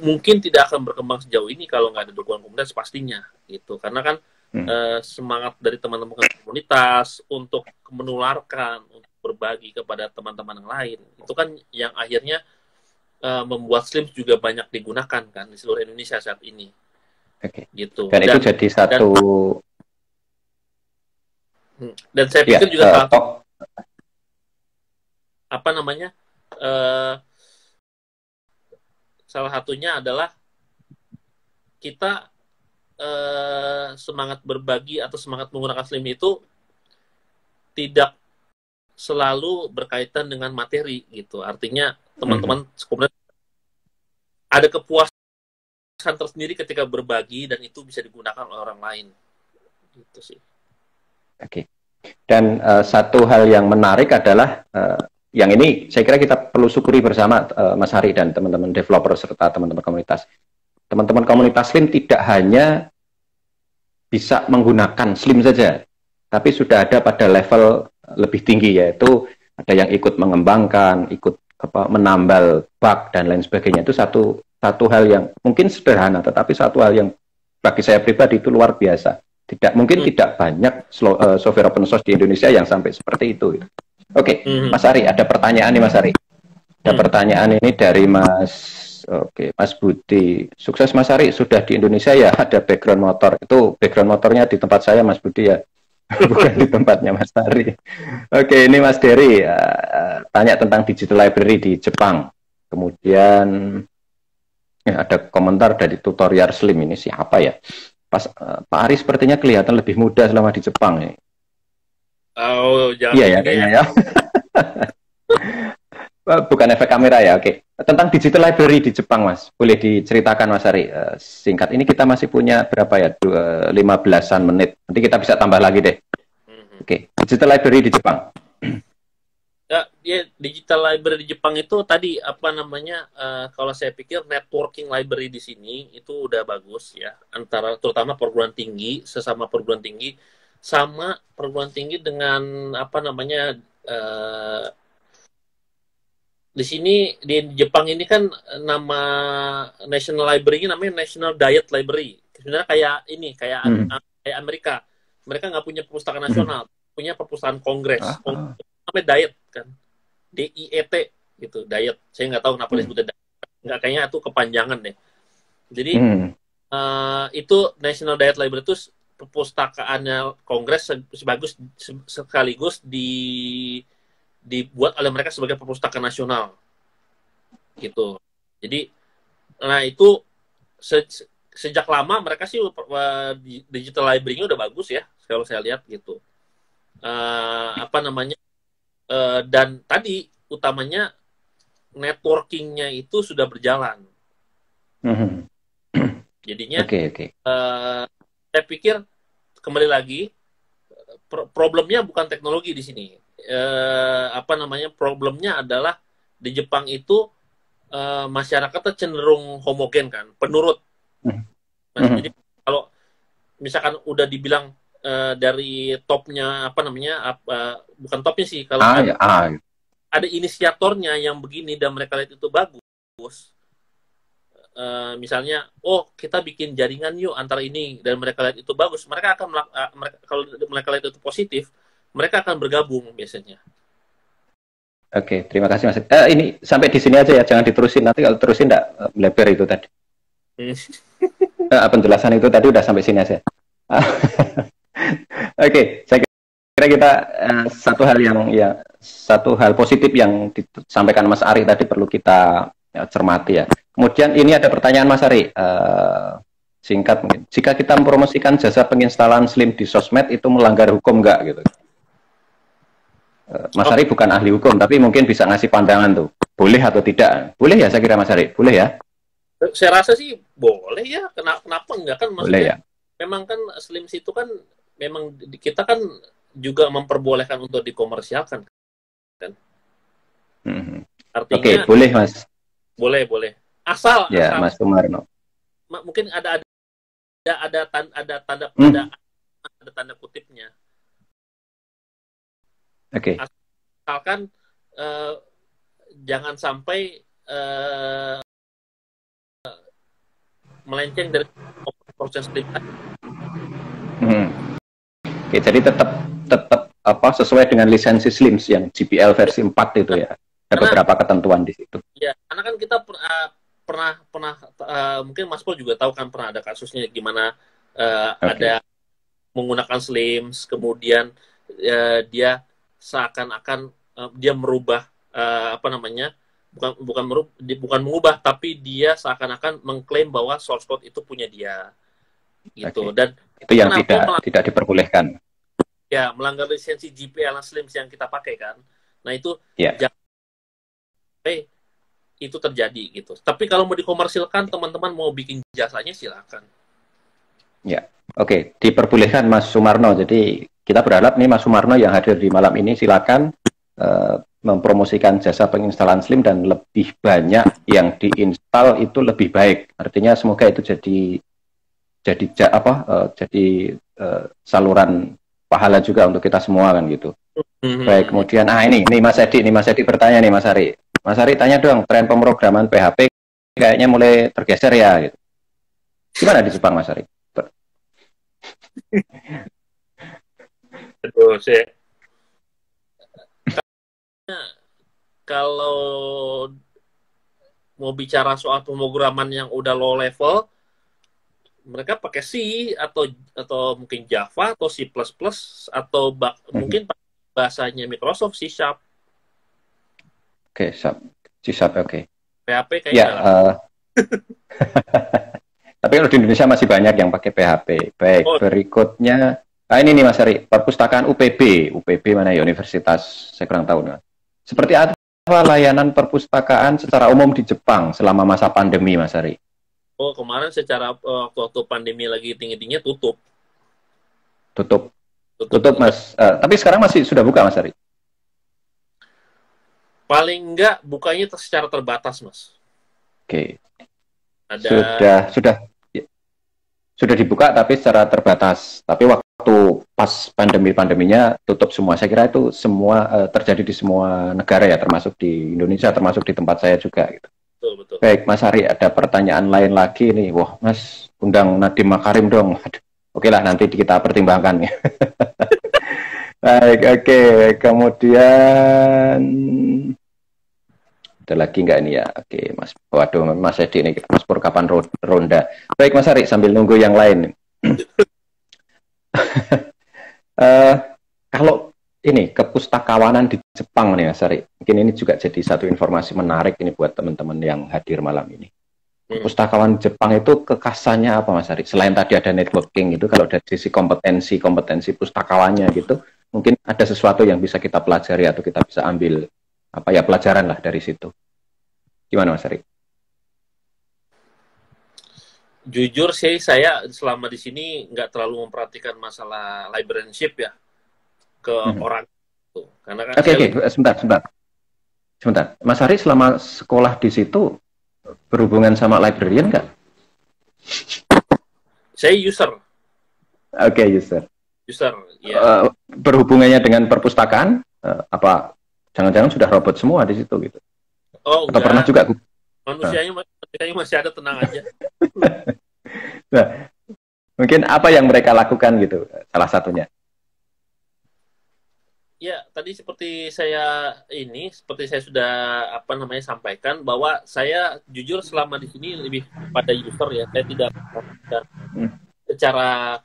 mungkin tidak akan berkembang sejauh ini kalau nggak ada dukungan komunitas pastinya gitu. Karena kan hmm. eh, semangat dari teman-teman komunitas untuk menularkan berbagi kepada teman-teman yang lain itu kan yang akhirnya uh, membuat SLiMS juga banyak digunakan kan di seluruh Indonesia saat ini. Oke. Gitu. Dan, dan itu jadi satu. Dan, dan saya pikir ya, juga uh, apa, apa namanya uh, salah satunya adalah kita uh, semangat berbagi atau semangat menggunakan SLiMS itu tidak selalu berkaitan dengan materi gitu. Artinya teman-teman kemudian ada kepuasan tersendiri ketika berbagi dan itu bisa digunakan oleh orang lain. Gitu sih. Oke. Okay. Dan uh, satu hal yang menarik adalah uh, yang ini saya kira kita perlu syukuri bersama uh, Mas Arie dan teman-teman developer serta teman-teman komunitas. Teman-teman komunitas SLiMS tidak hanya bisa menggunakan SLiMS saja, tapi sudah ada pada level lebih tinggi yaitu ada yang ikut mengembangkan, ikut apa, menambal bug dan lain sebagainya. Itu satu satu hal yang mungkin sederhana, tetapi satu hal yang bagi saya pribadi itu luar biasa. Tidak mungkin hmm. tidak banyak slow, uh, software open source di Indonesia yang sampai seperti itu. Oke, okay. hmm. Mas Arie, ada pertanyaan nih Mas Arie. Ada hmm. pertanyaan ini dari Mas, oke okay, Mas Budi. Sukses Mas Arie sudah di Indonesia ya. Ada background motor itu background motornya di tempat saya Mas Budi ya. Bukan di tempatnya Mas Arie. Oke, ini Mas Dery uh, tanya tentang digital library di Jepang. Kemudian ya, ada komentar dari tutorial SLiMS ini siapa ya? Pas, uh, Pak Arie sepertinya kelihatan lebih muda selama di Jepang nih. Oh, jangan. Iya ya, kayaknya ya. Bukan efek kamera ya. Oke. Tentang digital library di Jepang, Mas. Boleh diceritakan Mas Arie. Uh, singkat ini kita masih punya berapa ya? lima belasan menit. Nanti kita bisa tambah lagi deh. Mm-hmm. Oke, okay. Digital library di Jepang. Ya, ya, digital library di Jepang itu tadi apa namanya? Uh, kalau saya pikir networking library di sini itu udah bagus ya. Antara terutama perguruan tinggi, sesama perguruan tinggi sama perguruan tinggi dengan apa namanya? Uh, Di sini di Jepang ini kan nama National Library-nya namanya National Diet Library. Sebenarnya kayak ini kayak hmm. kayak Amerika. Mereka nggak punya perpustakaan nasional, hmm. punya perpustakaan kongres. Ah. Kongres namanya Diet kan, D I E T gitu, Diet. Saya nggak tahu kenapa hmm. disebutnya Diet. Nggak kayaknya itu kepanjangan deh. Jadi hmm. uh, itu National Diet Library itu perpustakaannya Kongres sebagus sekaligus di dibuat oleh mereka sebagai perpustakaan nasional gitu. Jadi nah itu se, sejak lama mereka sih uh, digital library-nya udah bagus ya kalau saya lihat gitu. Uh, apa namanya uh, dan tadi utamanya networking-nya itu sudah berjalan. Mm-hmm. Jadinya okay, okay. Uh, saya pikir kembali lagi pro problemnya bukan teknologi di sini. Eh, apa namanya problemnya adalah di Jepang itu eh, masyarakatnya cenderung homogen kan, penurut. Mm-hmm. Jadi kalau misalkan udah dibilang eh, dari topnya apa namanya ap, eh, bukan topnya sih kalau ah, ada, ah. ada inisiatornya yang begini dan mereka lihat itu bagus. Eh, misalnya, oh kita bikin jaringan yuk antara ini dan mereka lihat itu bagus, mereka akan mereka, kalau mereka lihat itu positif. Mereka akan bergabung biasanya. Oke, terima kasih Mas. Eh, ini sampai di sini aja ya, jangan diterusin nanti kalau terusin tidak melebar itu tadi. eh, penjelasan itu tadi udah sampai sini aja. Oke, saya kira kita eh, satu hal yang ya satu hal positif yang disampaikan Mas Arie tadi perlu kita ya, cermati ya. Kemudian ini ada pertanyaan Mas Arie. Eh, singkat mungkin. Jika kita mempromosikan jasa penginstalan SLiMS di sosmed itu melanggar hukum nggak gitu? Mas Arie bukan ahli hukum, tapi mungkin bisa ngasih pandangan tuh. Boleh atau tidak? Boleh ya, saya kira Mas Arie. Boleh ya? Saya rasa sih boleh ya. Kenapa, kenapa enggak kan? Maksudnya, boleh ya. Memang kan SLiMS itu kan, memang kita kan juga memperbolehkan untuk dikomersialkan. Kan? Mm-hmm. Artinya, oke, boleh Mas. Boleh, boleh. Asal. Ya, asal. Mas Sumarno. Mungkin ada ada ada tanda ada tanda, hmm. ada, ada tanda kutipnya. Oke. Okay. Asalkan eh, jangan sampai eh, melenceng dari proses pendidikan. Hmm. Oke, okay, jadi tetap tetap apa sesuai dengan lisensi SLiMS yang G P L versi empat itu ya. Ada karena, beberapa ketentuan di situ. Iya, karena kan kita per, uh, pernah pernah uh, mungkin Mas Pol juga tahu kan pernah ada kasusnya gimana uh, okay. ada menggunakan SLiMS kemudian uh, dia seakan-akan uh, dia merubah uh, apa namanya bukan bukan merubah, bukan mengubah tapi dia seakan-akan mengklaim bahwa source code itu punya dia gitu. Okay. Dan itu yang tidak tidak diperbolehkan ya, melanggar lisensi G P L SLiMS yang kita pakai kan. Nah itu yeah. jangan hey, itu terjadi gitu. Tapi kalau mau dikomersilkan teman-teman mau bikin jasanya silakan ya. Oke, okay. Diperbolehkan Mas Sumarno. Jadi kita berharap nih Mas Sumarno yang hadir di malam ini silakan uh, mempromosikan jasa penginstalan SLiMS dan lebih banyak yang diinstal itu lebih baik. Artinya semoga itu jadi jadi apa uh, jadi uh, saluran pahala juga untuk kita semua kan gitu. Mm-hmm. Baik, kemudian ah ini ini Mas Edi, ini Mas Edi bertanya nih Mas Arie. Mas Arie tanya dong, tren pemrograman P H P kayaknya mulai tergeser ya gitu. Gimana di Jepang Mas Arie? Ber Aduh, saya... Kalau mau bicara soal pemrograman yang udah low level, mereka pakai C atau atau mungkin Java atau C plus plus atau bak, mm-hmm. mungkin bahasanya Microsoft C Sharp. Oke, okay, C Sharp, oke. Okay. P H P kayaknya. Yeah, uh... Tapi kalau di Indonesia masih banyak yang pakai P H P. Baik, oh. Berikutnya. Nah ini nih Mas Arie, perpustakaan U P B, U P B mana ya, universitas, saya kurang tahu. Nah. Seperti apa layanan perpustakaan secara umum di Jepang selama masa pandemi Mas Arie? Oh kemarin secara uh, waktu pandemi lagi tinggi-tingginya tutup. Tutup? Tutup, tutup Mas, uh, tapi sekarang masih sudah buka Mas Arie? Paling enggak bukanya secara terbatas Mas. Oke, okay. Ada... sudah, sudah, sudah dibuka tapi secara terbatas, tapi waktu waktu pas pandemi-pandeminya tutup semua. Saya kira itu semua uh, terjadi di semua negara ya, termasuk di Indonesia, termasuk di tempat saya juga gitu. Betul, betul. Baik, Mas Arie ada pertanyaan lain lagi nih. Wah, Mas undang Nadiem Makarim dong. Aduh, oke lah, nanti kita pertimbangkan ya. Baik, oke. Okay. Kemudian ada lagi nggak ini ya? Oke, okay, Mas. Waduh, Mas Edi ini Mas Pur kapan ronda? Baik, Mas Arie sambil nunggu yang lain. uh, kalau ini kepustakawanan di Jepang nih Mas Arie, mungkin ini juga jadi satu informasi menarik ini buat teman-teman yang hadir malam ini. Hmm. Pustakawan Jepang itu kekasannya apa Mas Arie? Selain tadi ada networking itu, kalau dari sisi kompetensi kompetensi pustakawannya gitu, mungkin ada sesuatu yang bisa kita pelajari atau kita bisa ambil apa ya pelajaran lah dari situ. Gimana Mas Arie? Jujur sih saya selama di sini nggak terlalu memperhatikan masalah librarianship ya ke hmm. orang itu, karena kan Oke, okay, okay. sebentar, sebentar, sebentar. Mas Arie selama sekolah di situ berhubungan sama librarian nggak? Saya user. Oke, okay, user. User. Ya. Uh, berhubungannya dengan perpustakaan uh, apa? Jangan-jangan sudah robot semua di situ gitu? Oh, atau enggak. Pernah juga? Manusianya nah. masih, masih ada, tenang aja. Nah, mungkin apa yang mereka lakukan gitu? Salah satunya. Ya, tadi seperti saya ini, seperti saya sudah apa namanya sampaikan bahwa saya jujur selama di sini lebih pada user ya, saya tidak hmm. secara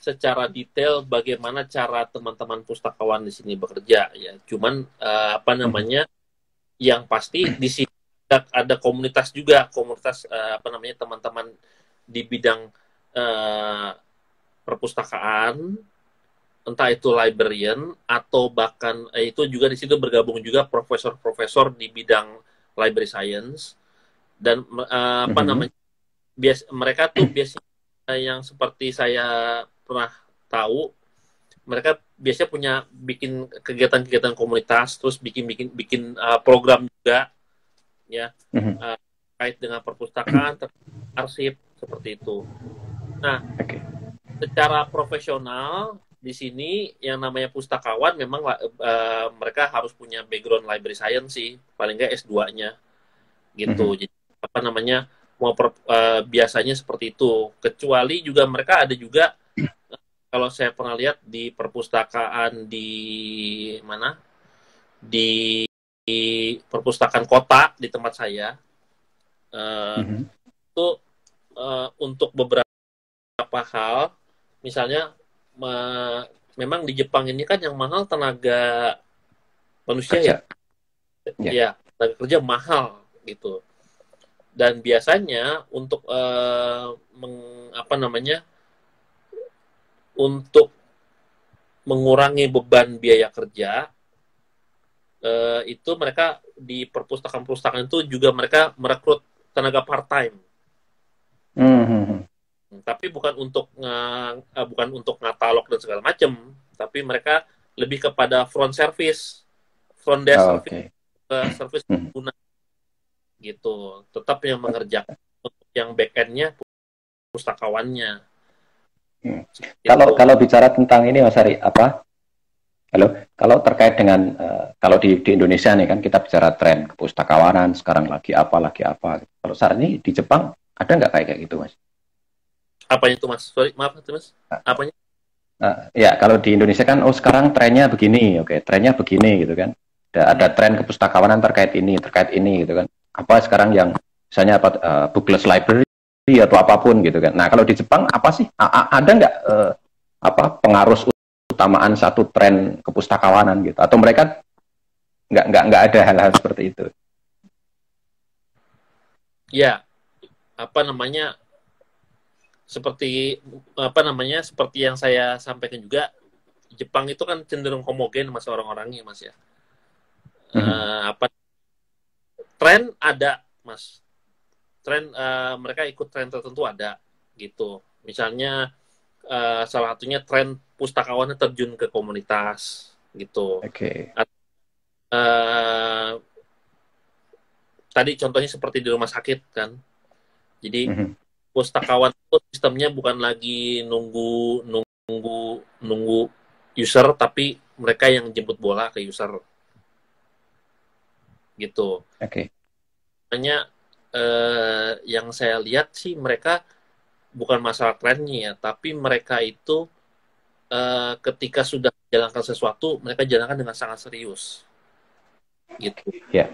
secara detail bagaimana cara teman-teman pustakawan di sini bekerja ya. Cuman uh, apa namanya hmm. yang pasti di sini ada komunitas juga, komunitas uh, apa namanya teman-teman di bidang uh, perpustakaan, entah itu librarian atau bahkan eh, itu juga di situ bergabung juga profesor-profesor di bidang library science dan uh, apa mm-hmm. namanya bias, mereka tuh biasanya yang seperti saya pernah tahu, mereka biasanya punya bikin kegiatan-kegiatan komunitas, terus bikin-bikin bikin uh, program juga ya mm-hmm. uh, terkait dengan perpustakaan, arsip seperti itu. Nah, okay. secara profesional di sini yang namanya pustakawan memang uh, mereka harus punya background library science sih, paling nggak S dua-nya gitu. Mm-hmm. Jadi apa namanya mau per, uh, biasanya seperti itu. Kecuali juga mereka ada juga uh, kalau saya pernah lihat di perpustakaan di mana di, di perpustakaan kota di tempat saya uh, mm-hmm. itu uh, untuk beberapa hal, misalnya memang di Jepang ini kan yang mahal tenaga manusia ya, ya, ya tenaga kerja mahal gitu. Dan biasanya untuk uh, meng, apa namanya untuk mengurangi beban biaya kerja uh, itu mereka di perpustakaan-perpustakaan itu juga mereka merekrut tenaga part time. Mm-hmm. Tapi bukan untuk uh, bukan untuk ngatalog dan segala macam, tapi mereka lebih kepada front service, front desk oh, service, okay. uh, service pengguna gitu. Tetap yang mengerjakan untuk yang back end-nya pustakawannya. Hmm. Kalau kalau bicara tentang ini Mas Arie apa? Halo, kalau terkait dengan uh, kalau di, di Indonesia nih kan kita bicara tren kepustakawanan sekarang lagi apa lagi apa. Kalau saat ini di Jepang ada nggak kayak kayak gitu Mas? Apanya itu Mas? Sorry, maaf itu Mas. Apanya? Uh, ya, kalau di Indonesia kan, oh sekarang trennya begini, oke, okay. trennya begini gitu kan. Ada, ada tren kepustakawanan terkait ini, terkait ini gitu kan. Apa sekarang yang, misalnya apa, uh, bookless library atau apapun gitu kan. Nah, kalau di Jepang apa sih? A ada nggak uh, apa pengaruh utamaan satu tren kepustakawanan gitu? Atau mereka nggak nggak nggak ada hal-hal seperti itu? Ya, apa namanya? Seperti apa namanya seperti yang saya sampaikan juga, Jepang itu kan cenderung homogen mas orang-orangnya mas ya. Mm-hmm. uh, apa tren ada mas, tren uh, mereka ikut tren tertentu ada gitu. Misalnya uh, salah satunya tren pustakawannya terjun ke komunitas gitu. Oke. Okay. Uh, tadi contohnya seperti di rumah sakit kan. Jadi mm-hmm. pustakawan itu sistemnya bukan lagi nunggu nunggu nunggu user, tapi mereka yang jemput bola ke user gitu. Oke. Okay. Makanya eh, yang saya lihat sih mereka bukan masalah trennya ya, tapi mereka itu eh, ketika sudah menjalankan sesuatu mereka jalankan dengan sangat serius gitu. Ya. Yeah.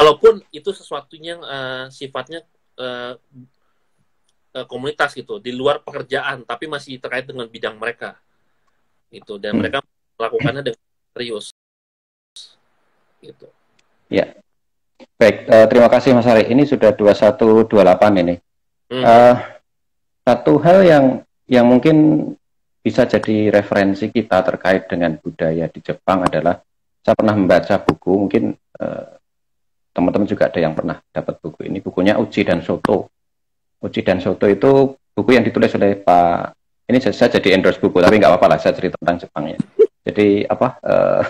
Walaupun itu sesuatu yang eh, sifatnya eh, komunitas gitu, di luar pekerjaan, tapi masih terkait dengan bidang mereka. gitu, dan hmm. mereka melakukannya dengan serius gitu. Ya, baik, uh, terima kasih Mas Arie. Ini sudah dua puluh satu dua puluh delapan ini. hmm. uh, Satu hal yang yang mungkin bisa jadi referensi kita terkait dengan budaya di Jepang adalah saya pernah membaca buku, mungkin teman-teman eh, juga ada yang pernah dapat buku ini, bukunya Uji dan Soto. Uji dan Soto itu buku yang ditulis oleh Pak, ini saya jadi endorse buku tapi nggak apa-apa lah, saya cerita tentang Jepang ya. Jadi apa, eh,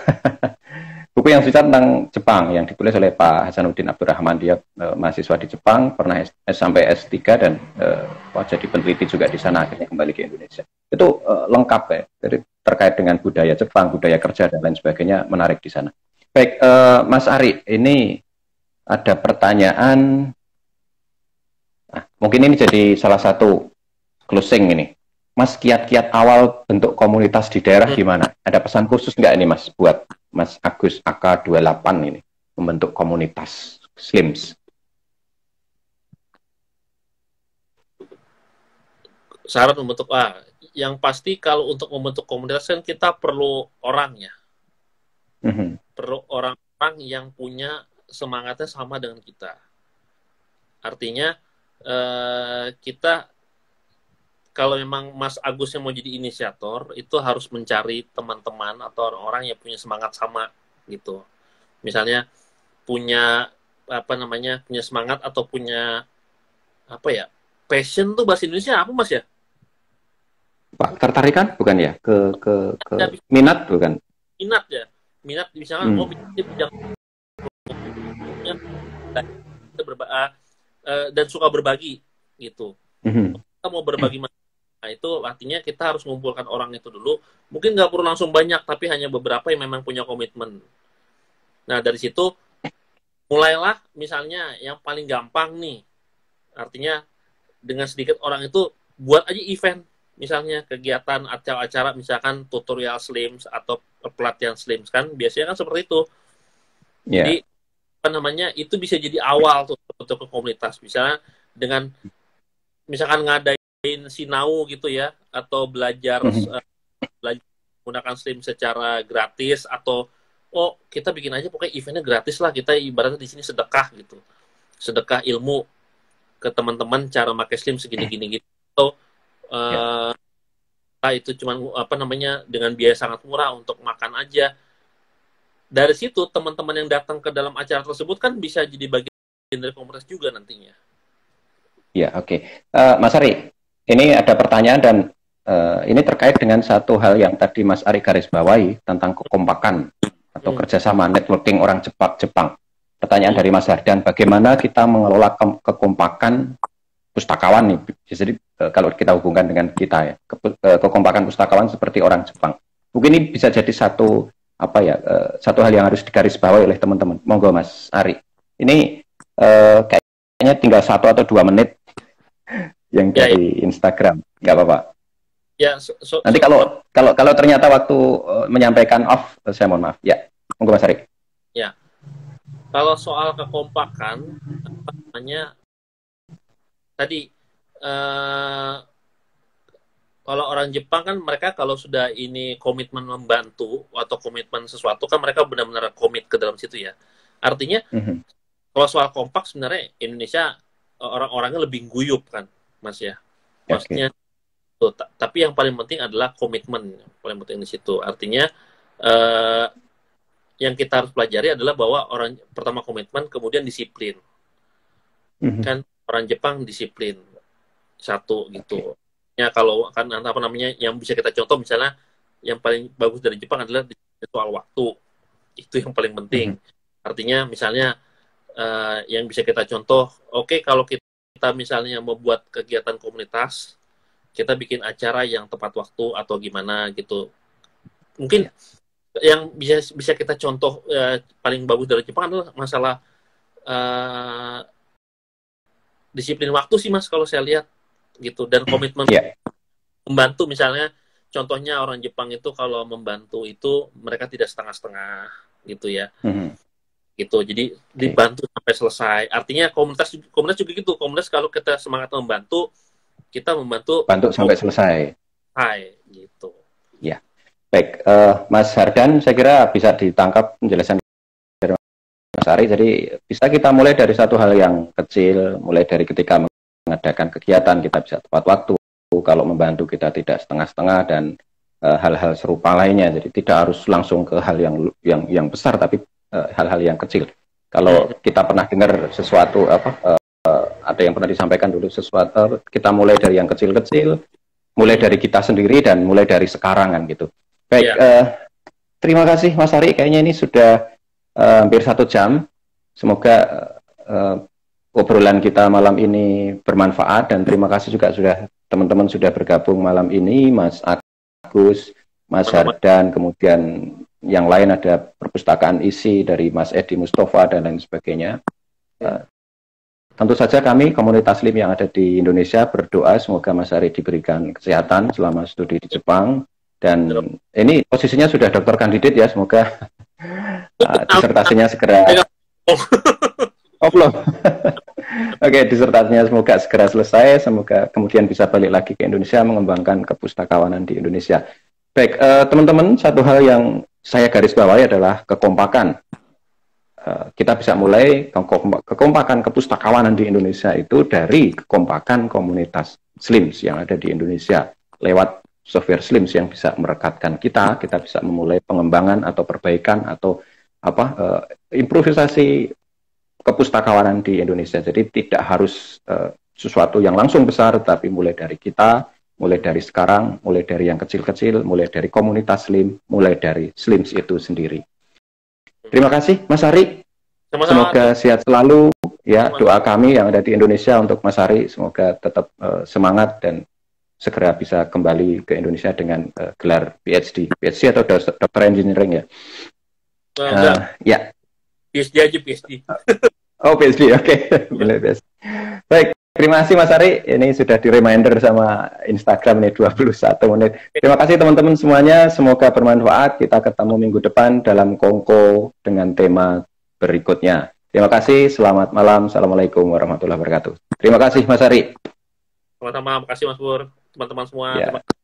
buku yang cerita tentang Jepang yang ditulis oleh Pak Hasanuddin Abdurrahman, dia eh, mahasiswa di Jepang, pernah S, sampai S tiga dan eh, wah, jadi peneliti juga di sana, akhirnya kembali ke Indonesia. Itu eh, lengkap ya, jadi terkait dengan budaya Jepang, budaya kerja dan lain sebagainya, menarik di sana. Baik, eh, Mas Arie, ini ada pertanyaan. Nah, mungkin ini jadi salah satu closing ini. Mas, kiat-kiat awal bentuk komunitas di daerah gimana? Ada pesan khusus nggak ini Mas buat Mas Agus A K dua puluh delapan ini membentuk komunitas SLiMS? Syarat membentuk A. Yang pasti kalau untuk membentuk komunitas kan kita perlu orangnya, mm-hmm. perlu orang-orang yang punya semangatnya sama dengan kita. Artinya eh, kita kalau memang Mas Agus yang mau jadi inisiator itu harus mencari teman-teman atau orang-orang yang punya semangat sama gitu. Misalnya punya apa namanya punya semangat atau punya apa ya passion tuh bahasa Indonesia apa Mas ya? Pak, ketertarikan bukan ya? Ke ke, ke minat bukan? Minat ya. Minat misalkan mau hmm. bidang dan suka berbagi gitu. Hmm. Kita mau berbagi, nah, itu artinya kita harus mengumpulkan orang itu dulu. Mungkin nggak perlu langsung banyak, tapi hanya beberapa yang memang punya komitmen. Nah, dari situ mulailah misalnya yang paling gampang nih. Artinya dengan sedikit orang itu buat aja event. Misalnya kegiatan acara-acara misalkan tutorial SLiMS atau pelatihan SLiMS kan biasanya kan seperti itu. Yeah. Jadi apa namanya itu bisa jadi awal tuh untuk ke komunitas. Misalnya dengan misalkan ngadain sinau gitu ya atau belajar mm-hmm. uh, belajar menggunakan SLiMS secara gratis atau oh kita bikin aja pokoknya eventnya gratis lah, kita ibaratnya di sini sedekah gitu. Sedekah ilmu ke teman-teman cara pakai SLiMS segini-gini gitu. So, Uh, ya. Itu cuman apa namanya dengan biaya sangat murah untuk makan aja. Dari situ teman-teman yang datang ke dalam acara tersebut kan bisa jadi bagian dari komunitas juga nantinya. Ya, oke, okay. uh, Mas Arie, ini ada pertanyaan dan uh, ini terkait dengan satu hal yang tadi Mas Arie garis bawahi tentang kekompakan atau hmm. kerjasama networking orang Jepang-Jepang. Pertanyaan hmm. dari Mas Hardian, bagaimana kita mengelola ke kekompakan pustakawan nih, jadi kalau kita hubungkan dengan kita ya, ke, kekompakan pustakawan seperti orang Jepang. Mungkin ini bisa jadi satu apa ya, satu hal yang harus digarisbawahi oleh teman-teman. Monggo Mas Arie. Ini eh, kayaknya tinggal satu atau dua menit yang ya, dari ya. Instagram, nggak apa-apa. Ya. So, so, Nanti kalau kalau kalau ternyata waktu uh, menyampaikan off, saya mohon maaf. Ya, monggo Mas Arie. Ya. Kalau soal kekompakan, apa namanya? Tadi eh, kalau orang Jepang kan mereka kalau sudah ini komitmen membantu atau komitmen sesuatu kan mereka benar-benar komit ke dalam situ ya. Artinya mm-hmm. kalau soal kompak sebenarnya Indonesia orang-orangnya lebih guyup kan Mas ya. Maksudnya okay. tuh, tapi yang paling penting adalah komitmen yang paling penting di situ. Artinya eh, yang kita harus pelajari adalah bahwa orang pertama komitmen kemudian disiplin. Mm-hmm. Kan orang Jepang disiplin satu gitu. Okay. Ya kalau kan apa namanya yang bisa kita contoh misalnya yang paling bagus dari Jepang adalah soal waktu. Itu yang paling penting. Mm-hmm. Artinya misalnya uh, yang bisa kita contoh, oke okay, kalau kita, kita misalnya membuat kegiatan komunitas, kita bikin acara yang tepat waktu atau gimana gitu. Mungkin yeah. yang bisa bisa kita contoh uh, paling bagus dari Jepang adalah masalah uh, disiplin waktu sih Mas kalau saya lihat gitu, dan komitmen yeah. membantu. Misalnya contohnya orang Jepang itu kalau membantu itu mereka tidak setengah-setengah gitu ya. Mm-hmm. Gitu jadi okay. dibantu sampai selesai. Artinya komunitas komunitas juga gitu. Komunitas kalau kita semangat membantu, kita membantu bantu sampai selesai. Hai gitu. Ya. Baik, uh, Mas Hardian, saya kira bisa ditangkap penjelasan dari Mas Arie. Jadi bisa kita mulai dari satu hal yang kecil, mulai dari ketika mengadakan kegiatan kita bisa tepat waktu. Kalau membantu kita tidak setengah-setengah dan hal-hal uh, serupa lainnya. Jadi tidak harus langsung ke hal yang yang yang besar, tapi hal-hal uh, yang kecil. Kalau kita pernah dengar sesuatu apa, uh, uh, ada yang pernah disampaikan dulu sesuatu, uh, kita mulai dari yang kecil-kecil, mulai dari kita sendiri dan mulai dari sekarangan gitu. Baik, ya. uh, terima kasih Mas Arie. Kayaknya ini sudah uh, hampir satu jam. Semoga uh, obrolan kita malam ini bermanfaat, dan terima kasih juga sudah teman-teman sudah bergabung malam ini, Mas Agus, Mas Hardian, kemudian yang lain ada perpustakaan isi dari Mas Edi Mustafa dan lain sebagainya. Uh, tentu saja kami komunitas SLiMS yang ada di Indonesia berdoa semoga Mas Arie diberikan kesehatan selama studi di Jepang. Dan ini posisinya sudah dokter kandidat ya, semoga uh, disertasinya segera. Oh belum. Oke, disertasinya semoga segera selesai, semoga kemudian bisa balik lagi ke Indonesia mengembangkan kepustakawanan di Indonesia. Baik, teman-teman, uh, satu hal yang saya garis bawahi adalah kekompakan. Uh, kita bisa mulai kekompakan kepustakawanan di Indonesia itu dari kekompakan komunitas SLiMS yang ada di Indonesia lewat software SLiMS yang bisa merekatkan kita, kita bisa memulai pengembangan atau perbaikan atau apa uh, improvisasi kepustakawanan di Indonesia. Jadi tidak harus uh, sesuatu yang langsung besar, tapi mulai dari kita, mulai dari sekarang, mulai dari yang kecil-kecil, mulai dari komunitas SLiMS, mulai dari SLiMS itu sendiri. Terima kasih Mas Arie. Sama-sama. Semoga sehat selalu ya. Sama-sama. Doa kami yang ada di Indonesia untuk Mas Arie, semoga tetap uh, semangat dan segera bisa kembali ke Indonesia dengan uh, gelar PhD, PhD atau dokter engineering ya. Nah, uh, ya. PhD aja PhD. Oh PhD, oke. Okay. Ya. Baik, terima kasih Mas Arie. Ini sudah di reminder sama Instagram ini dua puluh satu menit. Terima kasih teman-teman semuanya. Semoga bermanfaat. Kita ketemu minggu depan dalam Kongkow dengan tema berikutnya. Terima kasih. Selamat malam. Assalamualaikum warahmatullahi wabarakatuh. Terima kasih Mas Arie. Sama-sama. Terima kasih Mas Pur. Teman-teman semua. Yeah. Terima kasih.